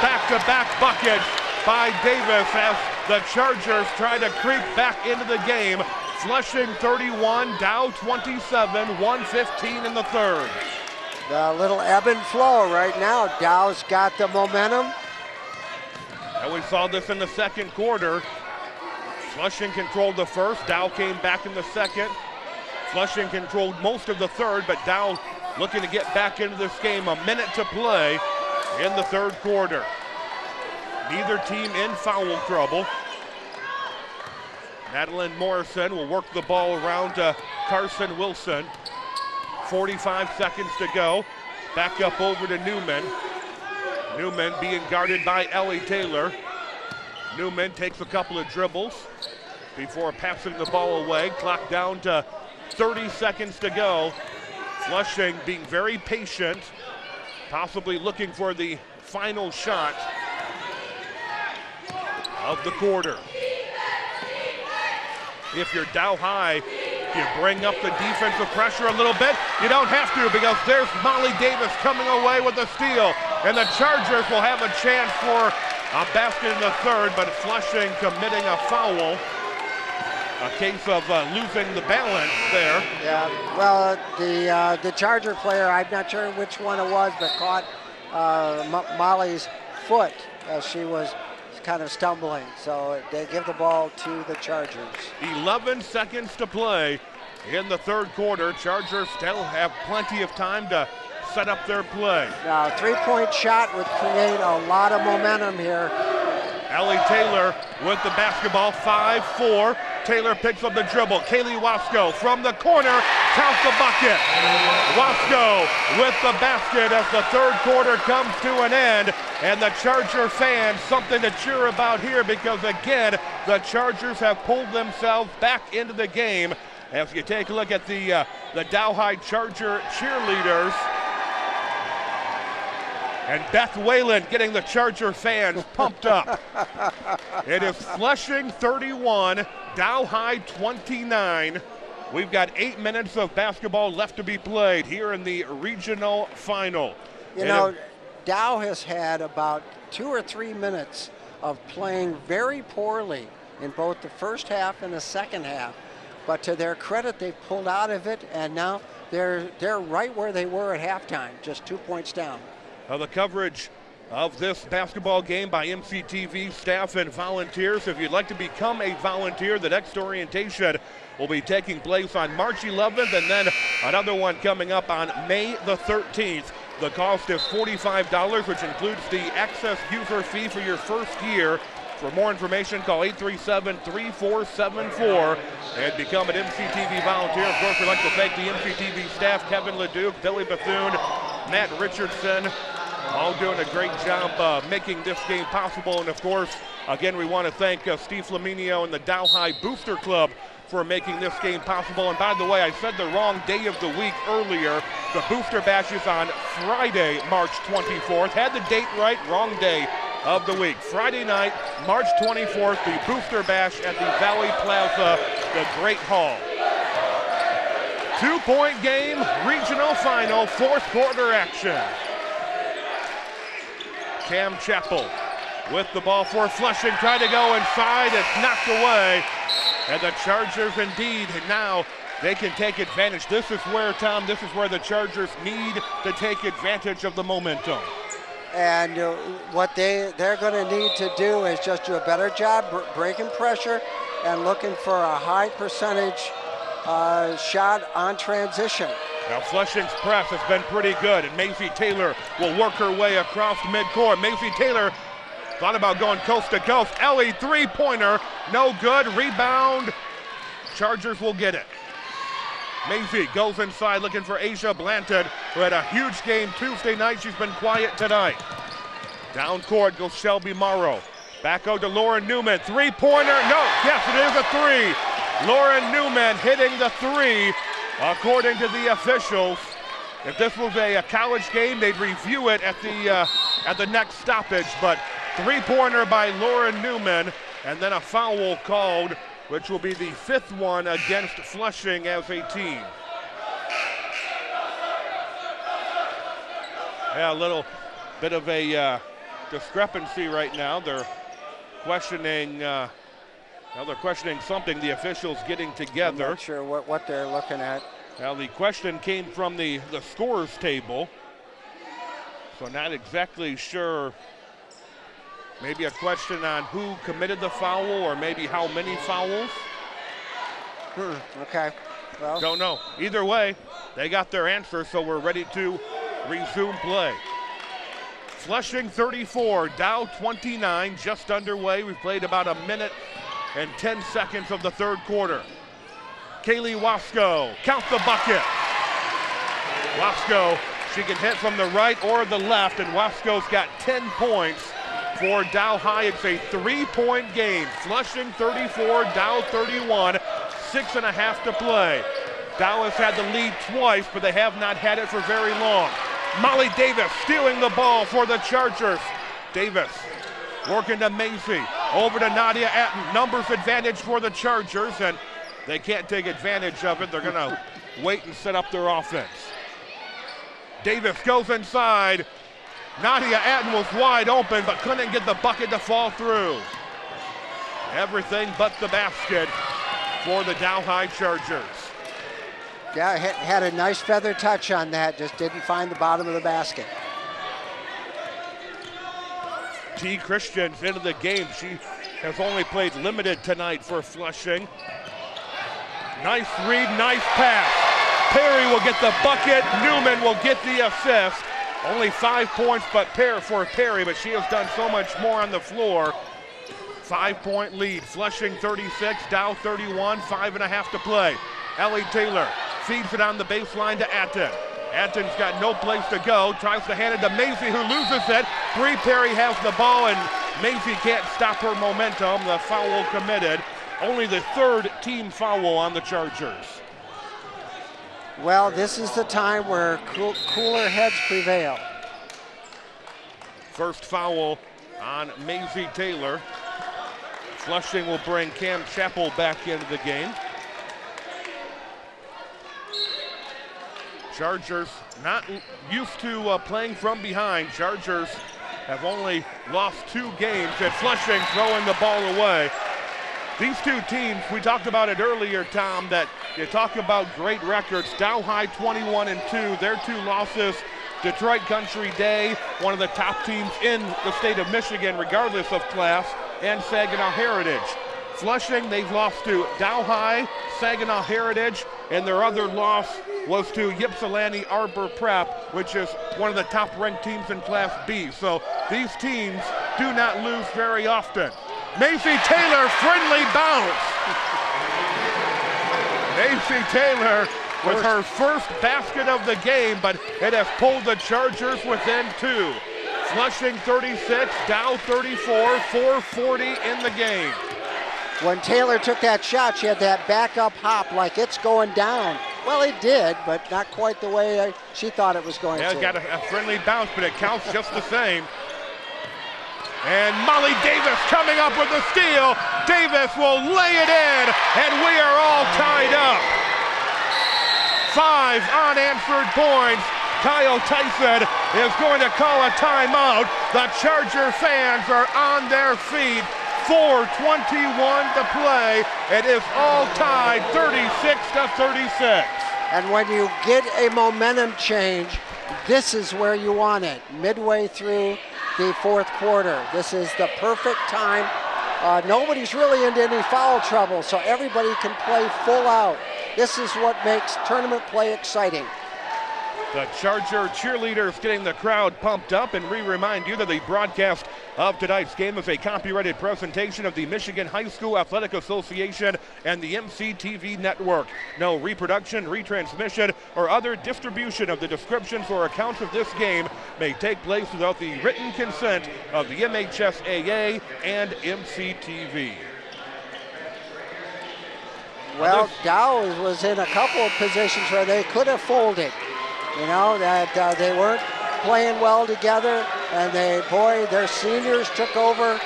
Back-to-back buckets by Davis as the Chargers try to creep back into the game. Flushing thirty-one, Dow twenty-seven, one fifteen in the third. The little ebb and flow right now. Dow's got the momentum. And we saw this in the second quarter. Flushing controlled the first. Dow came back in the second. Flushing controlled most of the third, but Dow looking to get back into this game. A minute to play in the third quarter. Neither team in foul trouble. Madeline Morrison will work the ball around to Carson Wilson. forty-five seconds to go. Back up over to Newman. Newman being guarded by Ellie Taylor. Newman takes a couple of dribbles before passing the ball away. Clock down to thirty seconds to go. Flushing being very patient, possibly looking for the final shot of the quarter. If you're Dow High, you bring up the defensive pressure a little bit. You don't have to, because there's Molly Davis coming away with a steal. And the Chargers will have a chance for a basket in the third, but Flushing committing a foul. A case of uh, losing the balance there. Yeah, well, the uh, the Charger player, I'm not sure which one it was, but caught uh, Mo- Molly's foot as she was kind of stumbling. So they give the ball to the Chargers. eleven seconds to play in the third quarter. Chargers still have plenty of time to set up their play. Now, three-point shot would create a lot of momentum here. Ellie Taylor with the basketball, five four. Taylor picks up the dribble. Kaylee Wasco from the corner, counts the bucket. Wasco with the basket as the third quarter comes to an end. And the Charger fans, something to cheer about here, because again, the Chargers have pulled themselves back into the game. As you take a look at the, uh, the Dow High Charger cheerleaders, and Beth Whalen getting the Charger fans pumped up. It is Flushing thirty-one, Dow High twenty-nine. We've got eight minutes of basketball left to be played here in the regional final. You know, Dow has had about two or three minutes of playing very poorly in both the first half and the second half. But to their credit, they've pulled out of it, and now they're, they're right where they were at halftime, just two points down. Uh, the coverage of this basketball game by M C T V staff and volunteers. If you'd like to become a volunteer, the next orientation will be taking place on March eleventh, and then another one coming up on May the thirteenth. The cost is forty-five dollars, which includes the access user fee for your first year. For more information, call eight three seven, three four seven four and become an M C T V volunteer. Of course, we'd like to thank the M C T V staff, Kevin LeDuc, Billy Bethune, Matt Richardson, all doing a great job uh, making this game possible. And of course, again, we want to thank uh, Steve Flaminio and the Dow High Booster Club for making this game possible. And by the way, I said the wrong day of the week earlier. The Booster Bash is on Friday, March twenty-fourth. Had the date right, wrong day of the week. Friday night, March twenty-fourth, the Booster Bash at the Valley Plaza, the Great Hall. Two-point game, regional final, fourth quarter action. Cam Chappell with the ball for Flushing, trying to go inside, it's knocked away. And the Chargers indeed, now they can take advantage. This is where, Tom, this is where the Chargers need to take advantage of the momentum. And uh, what they, they're gonna need to do is just do a better job breaking pressure and looking for a high percentage uh, shot on transition. Now Flushing's press has been pretty good, and Maisie Taylor will work her way across midcourt. Maisie Taylor thought about going coast to coast. Ellie, three-pointer, no good, rebound. Chargers will get it. Maisie goes inside looking for Asia Blanton, who had a huge game Tuesday night. She's been quiet tonight. Down court goes Shelby Morrow. Back out to Lauren Newman. Three-pointer, no, yes, it is a three. Lauren Newman hitting the three, according to the officials. If this was a, a college game, they'd review it at the, uh, at the next stoppage, but three-pointer by Lauren Newman, and then a foul called, which will be the fifth one against Flushing as a team. Yeah, a little bit of a uh, discrepancy right now. They're questioning, uh, now they're questioning something, the officials getting together. I'm not sure what, what they're looking at. Now the question came from the, the scorers table, so not exactly sure. Maybe a question on who committed the foul or maybe how many fouls. Hmm, okay. Well, don't know. Either way, they got their answer, so we're ready to resume play. Flushing thirty-four, Dow twenty-nine, just underway. We've played about a minute and ten seconds of the third quarter. Kaylee Wasco, count the bucket. Wasco, she can hit from the right or the left, and Wasco's got ten points. For Dow High, it's a three-point game. Flushing thirty-four, Dow thirty-one, six and a half to play. Dow has had the lead twice, but they have not had it for very long. Molly Davis stealing the ball for the Chargers. Davis working to Maisie, over to Nadia Atten. Numbers advantage for the Chargers, and they can't take advantage of it. They're gonna wait and set up their offense. Davis goes inside. Nadia Atten was wide open, but couldn't get the bucket to fall through. Everything but the basket for the Dow High Chargers. Yeah, had a nice feather touch on that, just didn't find the bottom of the basket. T. Christian's into the game. She has only played limited tonight for Flushing. Nice read, nice pass. Perry will get the bucket, Newman will get the assist. Only five points but pair for Perry, but she has done so much more on the floor. Five-point lead, Flushing thirty-six, Dow thirty-one, five and a half to play. Ellie Taylor feeds it on the baseline to Atten. Atten's got no place to go, tries to hand it to Maisie, who loses it. Bree Perry has the ball, and Maisie can't stop her momentum. The foul committed. Only the third team foul on the Chargers. Well, this is the time where cool, cooler heads prevail. First foul on Maisie Taylor. Flushing will bring Cam Chappell back into the game. Chargers not used to uh, playing from behind. Chargers have only lost two games, and Flushing throwing the ball away. These two teams, we talked about it earlier, Tom, that you talk about great records. Dow High twenty-one and two, their two losses. Detroit Country Day, one of the top teams in the state of Michigan, regardless of class, and Saginaw Heritage. Flushing, they've lost to Dow High, Saginaw Heritage, and their other loss was to Ypsilanti Arbor Prep, which is one of the top-ranked teams in Class B. So these teams do not lose very often. Maisie Taylor, friendly bounce. Maisie Taylor with her first basket of the game, but it has pulled the Chargers within two. Flushing thirty-six, Dow thirty-four, four forty in the game. When Taylor took that shot, she had that backup hop like it's going down. Well, it did, but not quite the way she thought it was going yeah, to. Yeah, got a, a friendly bounce, but it counts just the same. And Molly Davis coming up with the steal. Davis will lay it in, and we are all tied up. five unanswered points. Kyle Tyson is going to call a timeout. The Charger fans are on their feet. four twenty-one to play. It is all tied, thirty-six to thirty-six. And when you get a momentum change, this is where you want it. Midway through the fourth quarter. This is the perfect time. Uh, nobody's really into any foul trouble, so everybody can play full out. This is what makes tournament play exciting. The Charger cheerleaders getting the crowd pumped up, and we remind you that the broadcast of tonight's game is a copyrighted presentation of the Michigan High School Athletic Association and the M C T V network. No reproduction, retransmission, or other distribution of the descriptions or accounts of this game may take place without the written consent of the M H S A A and M C T V. Well, Dow was in a couple of positions where they could have folded. You know, that uh, they weren't playing well together, and they, boy, their seniors took over. Uh,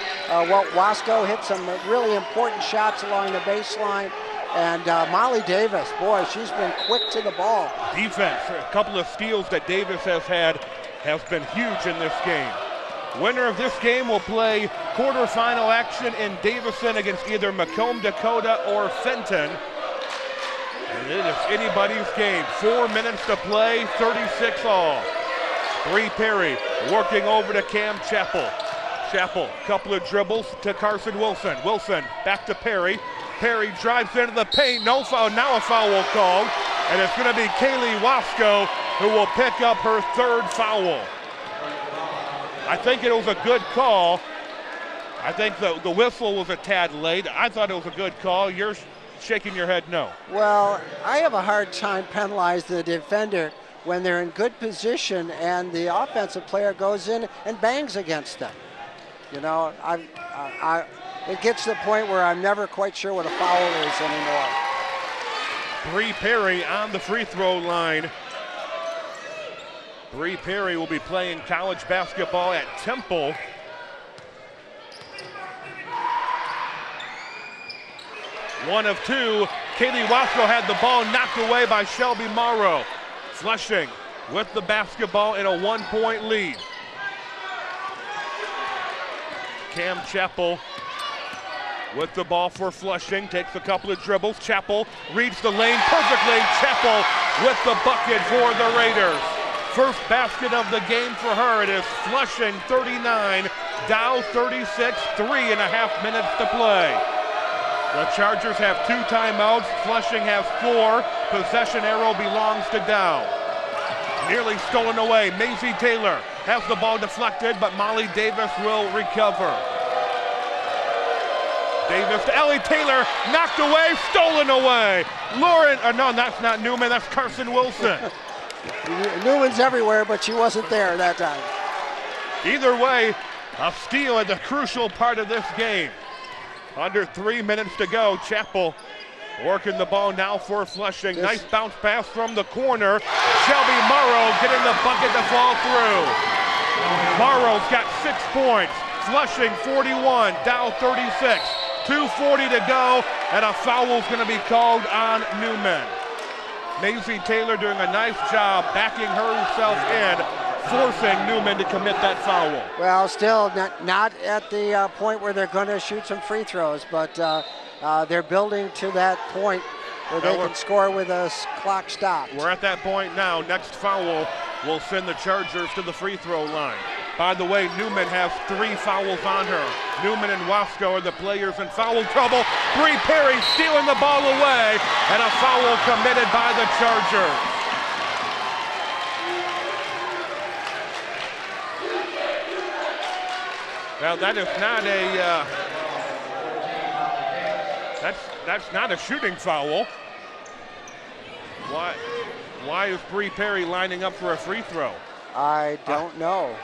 well, Wasco hit some really important shots along the baseline, and uh, Molly Davis, boy, she's been quick to the ball. Defense, a couple of steals that Davis has had has been huge in this game. Winner of this game will play quarterfinal action in Davison against either Macomb Dakota or Fenton. And it is anybody's game. Four minutes to play, thirty-six all. Bree Perry working over to Cam Chappell. Chappell, couple of dribbles to Carson Wilson. Wilson back to Perry. Perry drives into the paint, no foul, now a foul will call. And it's gonna be Kaylee Wasco who will pick up her third foul. I think it was a good call. I think the, the whistle was a tad late. I thought it was a good call. You're shaking your head no. Well, I have a hard time penalizing the defender when they're in good position and the offensive player goes in and bangs against them. You know, I, I, I, it gets to the point where I'm never quite sure what a foul is anymore. Bree Perry on the free throw line. Bree Perry will be playing college basketball at Temple. One of two. Kaylee Wasco had the ball knocked away by Shelby Morrow. Flushing with the basketball in a one-point lead. Cam Chappell with the ball for Flushing. Takes a couple of dribbles. Chappell reads the lane perfectly. Chappell with the bucket for the Raiders. First basket of the game for her. It is Flushing thirty-nine, Dow thirty-six, three and a half minutes to play. The Chargers have two timeouts. Flushing have four. Possession arrow belongs to Dow. Nearly stolen away. Maisie Taylor has the ball deflected, but Molly Davis will recover. Davis to Ellie Taylor, knocked away, stolen away. Lauren, uh, no, that's not Newman, that's Carson Wilson. Newman's everywhere, but she wasn't there that time. Either way, a steal at the crucial part of this game. Under three minutes to go. Chappell working the ball now for Flushing. This nice bounce pass from the corner. Shelby Morrow getting the bucket to fall through. Morrow's got six points. Flushing forty-one, Dow thirty-six. two forty to go, and a foul's going to be called on Newman. Maisie Taylor doing a nice job backing herself in, forcing Newman to commit that foul. Well, still not, not at the uh, point where they're going to shoot some free throws, but uh, uh, they're building to that point where they can score with a clock stopped. We're at that point now. Next foul will send the Chargers to the free throw line. By the way, Newman has three fouls on her. Newman and Wasco are the players in foul trouble. Bree Perry stealing the ball away, and a foul committed by the Chargers. Well, that is not a, uh, that's, that's not a shooting foul. Why, why is Bree Perry lining up for a free throw? I don't uh, know.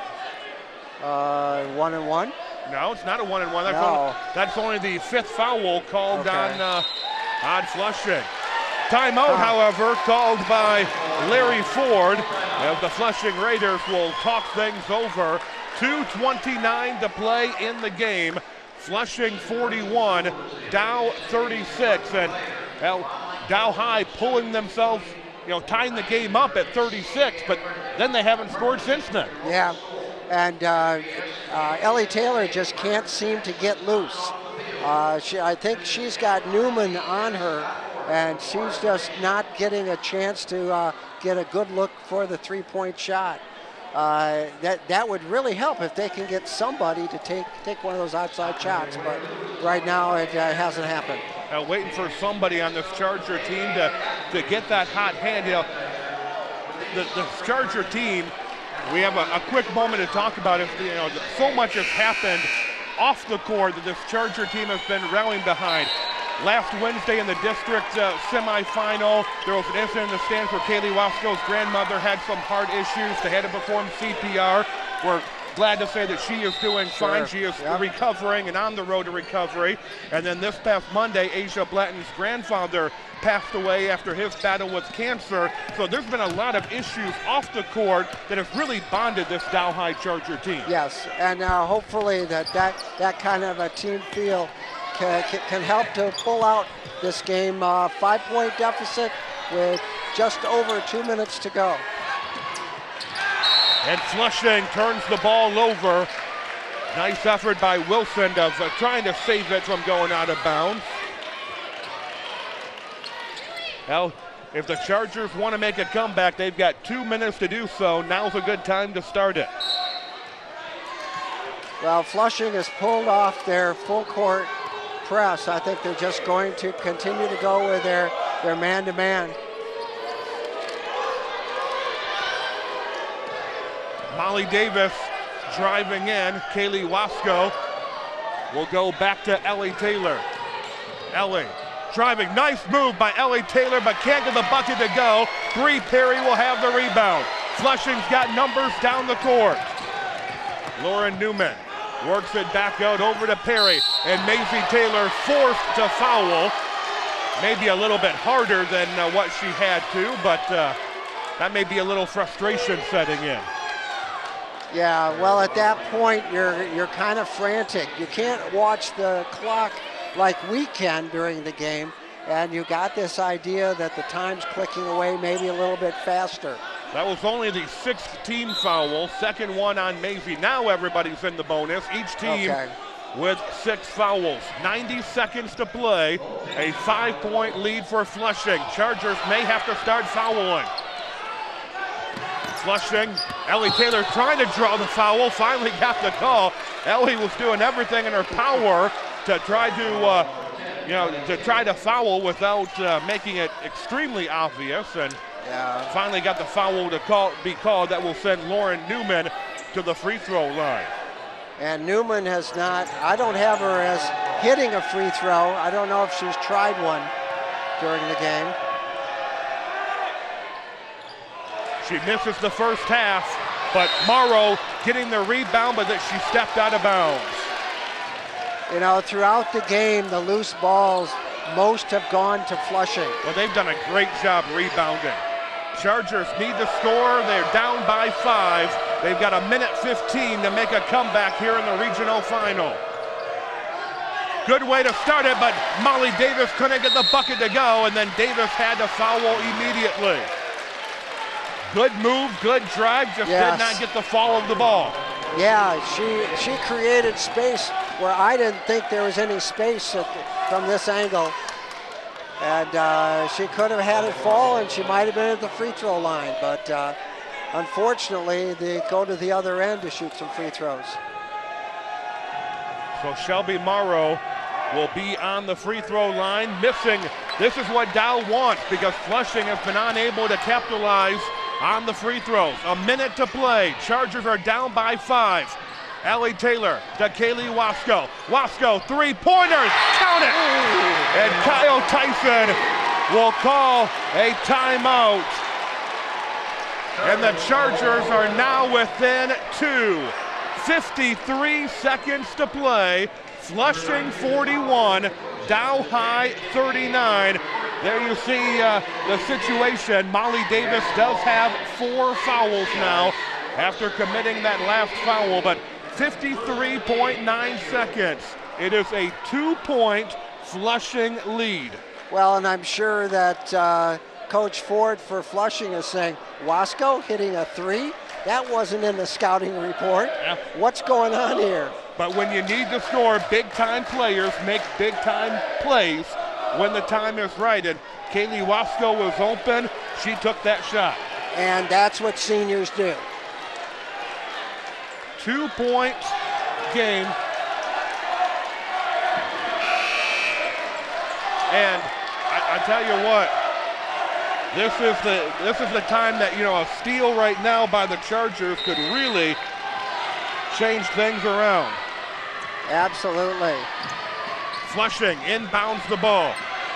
Uh, one and one? No, it's not a one and one. That's, no. only, that's only the fifth foul called okay. on, uh, on Flushing. Timeout, however, called by Larry Ford. And the Flushing Raiders will talk things over. two twenty-nine to play in the game. Flushing forty-one, Dow thirty-six, and well, Dow High pulling themselves you know, tying the game up at thirty-six, but then they haven't scored since then. Yeah, and uh, uh, Ellie Taylor just can't seem to get loose. Uh, she, I think she's got Newman on her, and she's just not getting a chance to uh, get a good look for the three-point shot. Uh, that that would really help if they can get somebody to take take one of those outside shots, but right now it uh, hasn't happened. Uh, waiting for somebody on this Charger team to to get that hot hand. You know, the, the Charger team. We have a, a quick moment to talk about it. You know, so much has happened off the court that this Charger team has been rallying behind. Last Wednesday in the district uh, semifinal, there was an incident in the stands where Kaylee Wasco's grandmother had some heart issues. They had to perform C P R. We're glad to say that she is doing sure. fine. She is yep. recovering and on the road to recovery. And then this past Monday, Asia Blanton's grandfather passed away after his battle with cancer. So there's been a lot of issues off the court that have really bonded this Dow High Charger team. Yes, and uh, hopefully that, that that kind of a team feel Can, can help to pull out this game. Uh, five-point deficit with just over two minutes to go. And Flushing turns the ball over. Nice effort by Wilson of uh, trying to save it from going out of bounds. Well, if the Chargers want to make a comeback, they've got two minutes to do so. Now's a good time to start it. Well, Flushing has pulled off their full court press. I think they're just going to continue to go with their their man-to-man. Molly Davis driving in. Kaylee Wasco will go back to Ellie Taylor. Ellie driving. Nice move by Ellie Taylor, but can't get the bucket to go. Bree Perry will have the rebound. Flushing's got numbers down the court. Lauren Newman works it back out over to Perry, and Maisie Taylor forced to foul. Maybe a little bit harder than uh, what she had to, but uh, that may be a little frustration setting in. Yeah, well, at that point, you're, you're kind of frantic. You can't watch the clock like we can during the game, and you got this idea that the time's clicking away maybe a little bit faster. That was only the sixth team foul, second one on Maisie. Now everybody's in the bonus, each team okay. with six fouls. ninety seconds to play, a five-point lead for Flushing. Chargers may have to start fouling. Flushing, Ellie Taylor trying to draw the foul, finally got the call. Ellie was doing everything in her power to try to, uh, you know, to try to foul without uh, making it extremely obvious. And yeah. Finally got the foul to call, be called. That will send Lauren Newman to the free throw line. And Newman has not, I don't have her as hitting a free throw. I don't know if she's tried one during the game. She misses the first half, but Morrow getting the rebound, but that she stepped out of bounds. You know, throughout the game, the loose balls, most have gone to Flushing. Well, they've done a great job rebounding. Chargers need to score. They're down by five. They've got a minute fifteen to make a comeback here in the regional final. Good way to start it, but Molly Davis couldn't get the bucket to go, and then Davis had to foul immediately. Good move, good drive, just yes. did not get the fall of the ball. Yeah, she she created space where I didn't think there was any space at the, from this angle. And uh, she could have had it fall, and she might have been at the free throw line, but uh, unfortunately, they go to the other end to shoot some free throws. So Shelby Morrow will be on the free throw line, missing. This is what Dow wants, because Flushing has been unable to capitalize on the free throws. A minute to play. Chargers are down by five. Ellie Taylor to Kaylee Wasco. Wasco, three-pointers, count it! And Kyle Tyson will call a timeout. And the Chargers are now within two. fifty-three seconds to play. Flushing forty-one, Dow High thirty-nine. There you see uh, the situation. Molly Davis does have four fouls now after committing that last foul, but fifty-three point nine seconds. It is a two-point Flushing lead. Well, and I'm sure that uh, Coach Ford for Flushing is saying, Wasco hitting a three? That wasn't in the scouting report. Yeah. What's going on here? But when you need to score, big-time players make big-time plays when the time is right. And Kaylee Wasco was open. She took that shot. And that's what seniors do. Two-point game. And I, I tell you what, this is the this is the time that, you know, a steal right now by the Chargers could really change things around. Absolutely. Flushing inbounds the ball.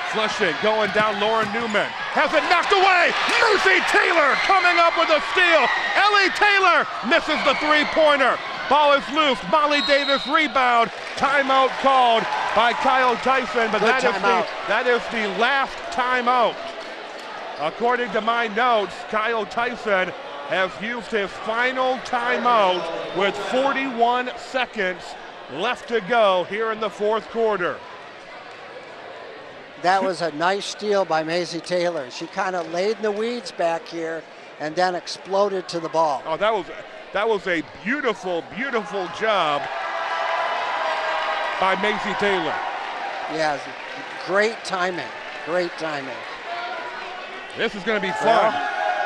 Flushing going down. Lauren Newman has it knocked away. Maisie Taylor coming up with a steal. Ellie Taylor misses the three-pointer. Ball is loose. Molly Davis rebound. Timeout called by Kyle Tyson, but that is, the, that is the last timeout. According to my notes, Kyle Tyson has used his final timeout with forty-one seconds left to go here in the fourth quarter. That was a nice steal by Maisie Taylor. She kind of laid in the weeds back here and then exploded to the ball. Oh, that was, that was a beautiful, beautiful job by Maisie Taylor. Yeah, great timing, great timing. This is gonna be fun.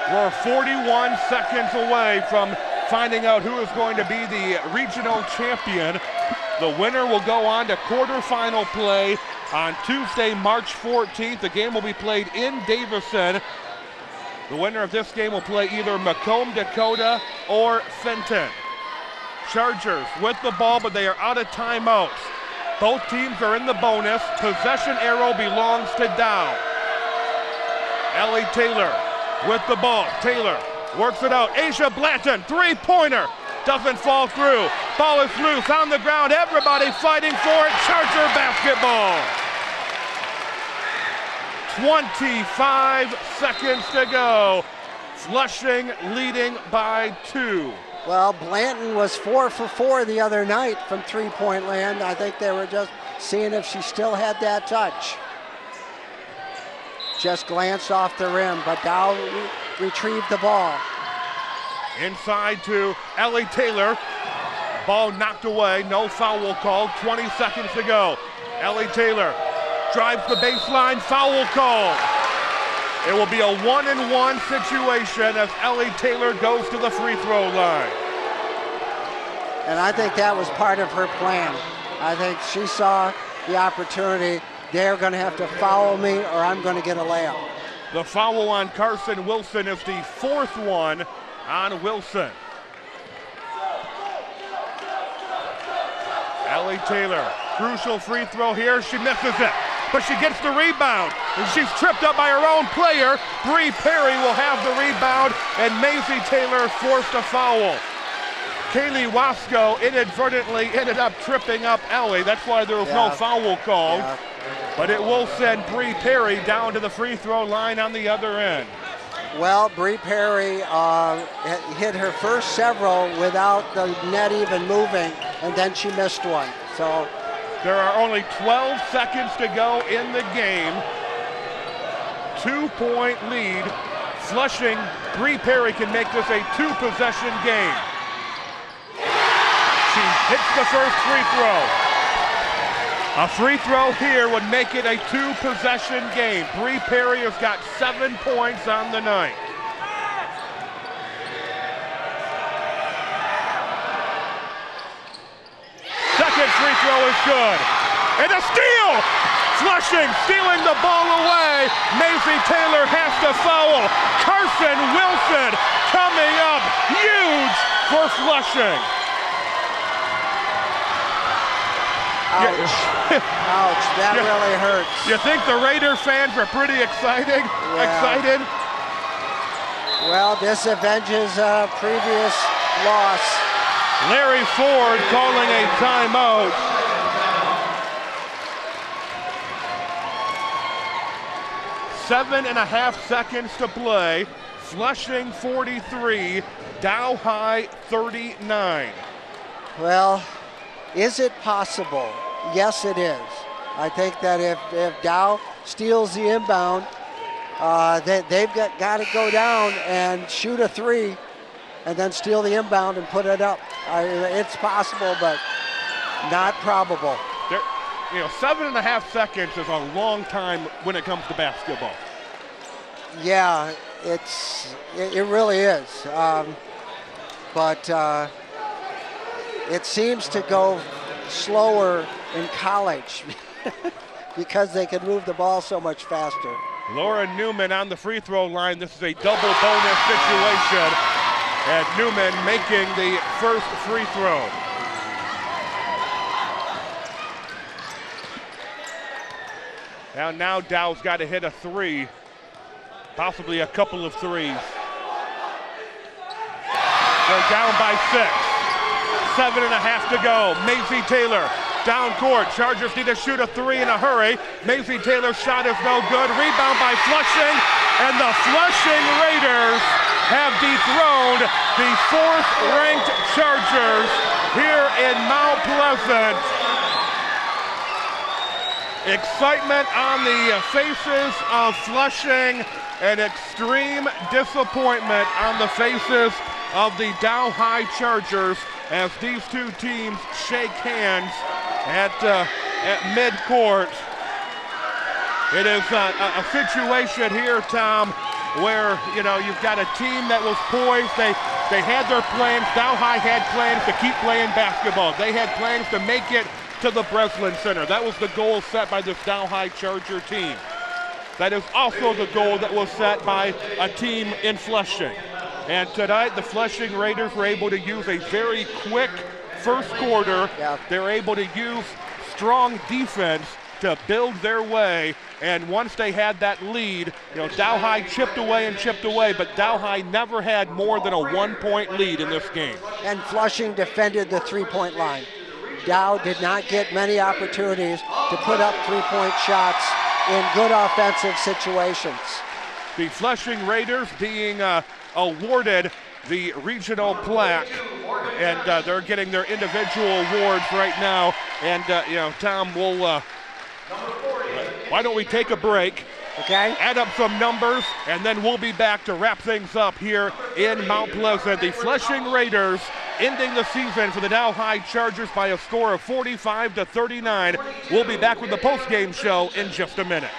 Well, we're forty-one seconds away from finding out who is going to be the regional champion. The winner will go on to quarterfinal play on Tuesday, March fourteenth. The game will be played in Davison. The winner of this game will play either Macomb Dakota or Fenton. Chargers with the ball, but they are out of timeouts. Both teams are in the bonus. Possession arrow belongs to Dow. Ellie Taylor with the ball. Taylor works it out. Asia Blanton, three-pointer, doesn't fall through. Ball is loose on the ground. Everybody fighting for it. Charger basketball. twenty-five seconds to go. Flushing leading by two. Well, Blanton was four for four the other night from three-point land. I think they were just seeing if she still had that touch. Just glanced off the rim, but Dow re retrieved the ball. Inside to Ellie Taylor. Ball knocked away, no foul call, twenty seconds to go. Ellie Taylor drives the baseline, foul call. It will be a one-and-one situation as Ellie Taylor goes to the free throw line. And I think that was part of her plan. I think she saw the opportunity. They're gonna have to foul me or I'm gonna get a layup. The foul on Carson Wilson is the fourth one on Wilson. Ellie Taylor, crucial free throw here. She misses it, but she gets the rebound. And she's tripped up by her own player. Bree Perry will have the rebound, and Maisie Taylor forced a foul. Kaylee Wasco inadvertently ended up tripping up Ellie. That's why there was yeah. no foul call. Yeah. But it will send Bree Perry down to the free throw line on the other end. Well, Bree Perry uh, hit her first several without the net even moving, and then she missed one. So there are only twelve seconds to go in the game. Two-point lead. Flushing, Bree Perry can make this a two-possession game. She hits the first free throw. A free throw here would make it a two-possession game. Bree Perry has got seven points on the night. Free throw is good. And a steal! Flushing, stealing the ball away. Maisie Taylor has to foul. Carson Wilson coming up huge for Flushing. Ouch. Ouch, that you, really hurts. You think the Raider fans are pretty exciting? Yeah. Excited? Well, this avenges a previous loss. Larry Ford calling a timeout. Seven and a half seconds to play. Flushing forty-three, Dow High thirty-nine. Well, is it possible? Yes, it is. I think that if, if Dow steals the inbound, Uh, they, they've got, got to go down and shoot a three and then steal the inbound and put it up. I, it's possible, but not probable. There, you know, seven and a half seconds is a long time when it comes to basketball. Yeah, it's it, it really is. Um, but uh, it seems to go slower in college because they can move the ball so much faster. Lauren Newman on the free throw line. This is a double bonus situation. And Newman making the first free throw. Now, now Dow's got to hit a three, possibly a couple of threes. They're down by six. Seven and a half to go. Maisie Taylor down court. Chargers need to shoot a three in a hurry. Maisie Taylor's shot is no good. Rebound by Flushing, and the Flushing Raiders have dethroned the fourth-ranked Chargers here in Mount Pleasant. Excitement on the faces of Flushing and extreme disappointment on the faces of the Dow High Chargers as these two teams shake hands at, uh, at midcourt. It is a, a situation here, Tom, where, you know, you've got a team that was poised. They, they had their plans. Dow High had plans to keep playing basketball. They had plans to make it to the Breslin Center. That was the goal set by this Dow High Charger team. That is also the goal that was set by a team in Flushing. And tonight, the Flushing Raiders were able to use a very quick first quarter. Yeah. They're able to use strong defense to build their way. And once they had that lead, you know, Dow High chipped away and chipped away, but Dow High never had more than a one-point lead in this game. And Flushing defended the three-point line. Dow did not get many opportunities to put up three-point shots in good offensive situations. The Flushing Raiders being uh, awarded the regional plaque, and uh, they're getting their individual awards right now. And, uh, you know, Tom, we'll, uh, why don't we take a break, okay? Add up some numbers, and then we'll be back to wrap things up here in Mount Pleasant. The Flushing Raiders ending the season for the Dow High Chargers by a score of forty-five to thirty-nine. We'll be back with the postgame show in just a minute.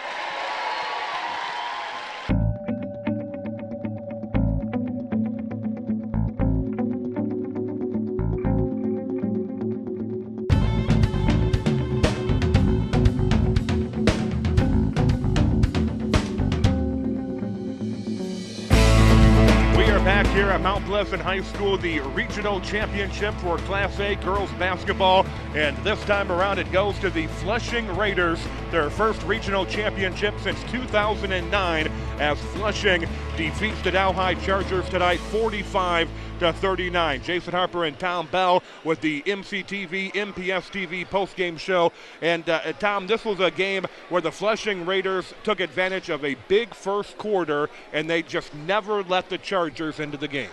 Mount Pleasant High School, the regional championship for Class A girls basketball, and this time around it goes to the Flushing Raiders, their first regional championship since two thousand nine, as Flushing defeats the Dow High Chargers tonight forty-five to thirty-nine. Jason Harper and Tom Bell with the M C T V, M P S T V postgame show. And uh, Tom, this was a game where the Flushing Raiders took advantage of a big first quarter, and they just never let the Chargers into the game.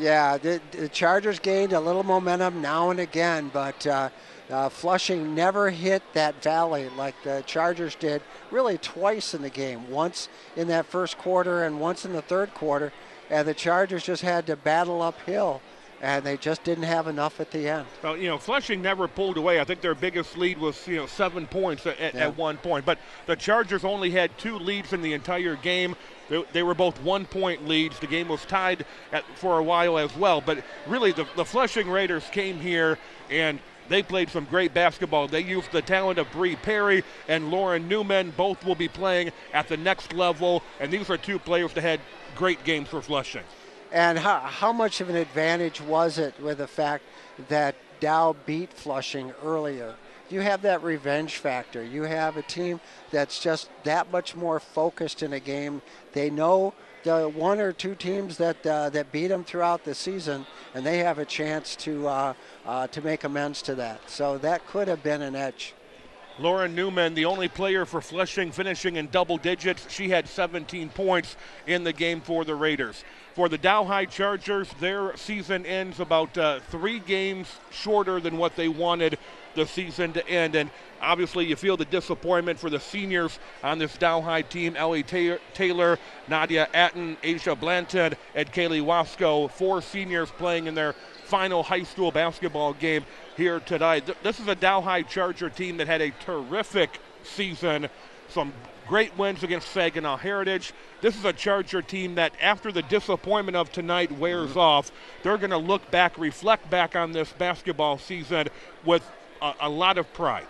Yeah, the, the Chargers gained a little momentum now and again, but uh, uh, Flushing never hit that valley like the Chargers did, really twice in the game, once in that first quarter and once in the third quarter. And the Chargers just had to battle uphill, and they just didn't have enough at the end. Well, you know, Flushing never pulled away. I think their biggest lead was, you know, seven points at, yeah. at one point. But the Chargers only had two leads in the entire game. They, they were both one-point leads. The game was tied at, for a while as well. But really, the, the Flushing Raiders came here, and they played some great basketball. They used the talent of Bree Perry and Lauren Newman. Both will be playing at the next level, and these are two players that had great games for Flushing. And how, how much of an advantage was it with the fact that Dow beat Flushing earlier? You have that revenge factor. You have a team that's just that much more focused in a game. They know the one or two teams that uh, that beat them throughout the season, and they have a chance to uh, uh, to make amends to that. So that could have been an edge. Lauren Newman, the only player for Flushing finishing in double digits. She had seventeen points in the game for the Raiders. For the Dow High Chargers, their season ends about uh, three games shorter than what they wanted. the season to end. And obviously you feel the disappointment for the seniors on this Dow High team. Ellie Taylor, Nadia Atten, Asia Blanton, and Kaylee Wasco, four seniors playing in their final high school basketball game here tonight. This is a Dow High Charger team that had a terrific season, some great wins against Saginaw Heritage. This is a Charger team that, after the disappointment of tonight wears off, they're going to look back, reflect back on this basketball season with a, a lot of pride.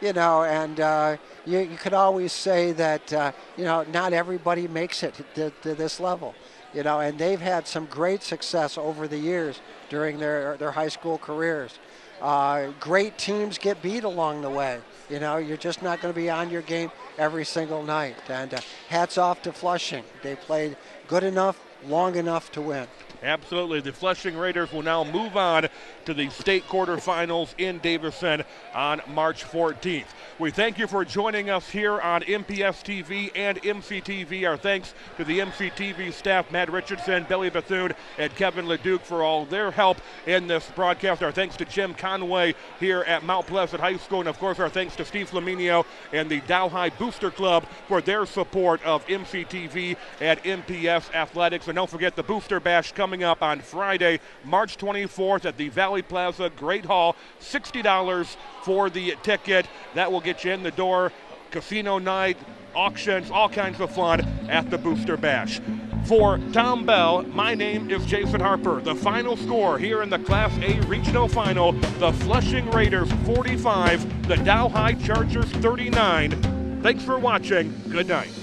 You know, and uh, you, you could always say that, uh, you know, not everybody makes it to, to this level. You know, and they've had some great success over the years during their, their high school careers. Uh, great teams get beat along the way. You know, you're just not going to be on your game every single night. And uh, hats off to Flushing. They played good enough, long enough to win. Absolutely. The Flushing Raiders will now move on to the state quarterfinals in Davison on March fourteenth. We thank you for joining us here on M P S T V and M C T V. Our thanks to the M C T V staff, Matt Richardson, Billy Bethune, and Kevin LeDuc for all their help in this broadcast. Our thanks to Jim Conway here at Mount Pleasant High School. And, of course, our thanks to Steve Flaminio and the Dow High Booster Club for their support of M C T V and M P S Athletics. And don't forget the Booster Bash coming Coming up on Friday, March twenty-fourth at the Valley Plaza Great Hall. sixty dollars for the ticket. That will get you in the door. Casino night, auctions, all kinds of fun at the Booster Bash. For Tom Bell, my name is Jason Harper. The final score here in the Class A Regional Final, the Flushing Raiders forty-five, the Dow High Chargers thirty-nine. Thanks for watching. Good night.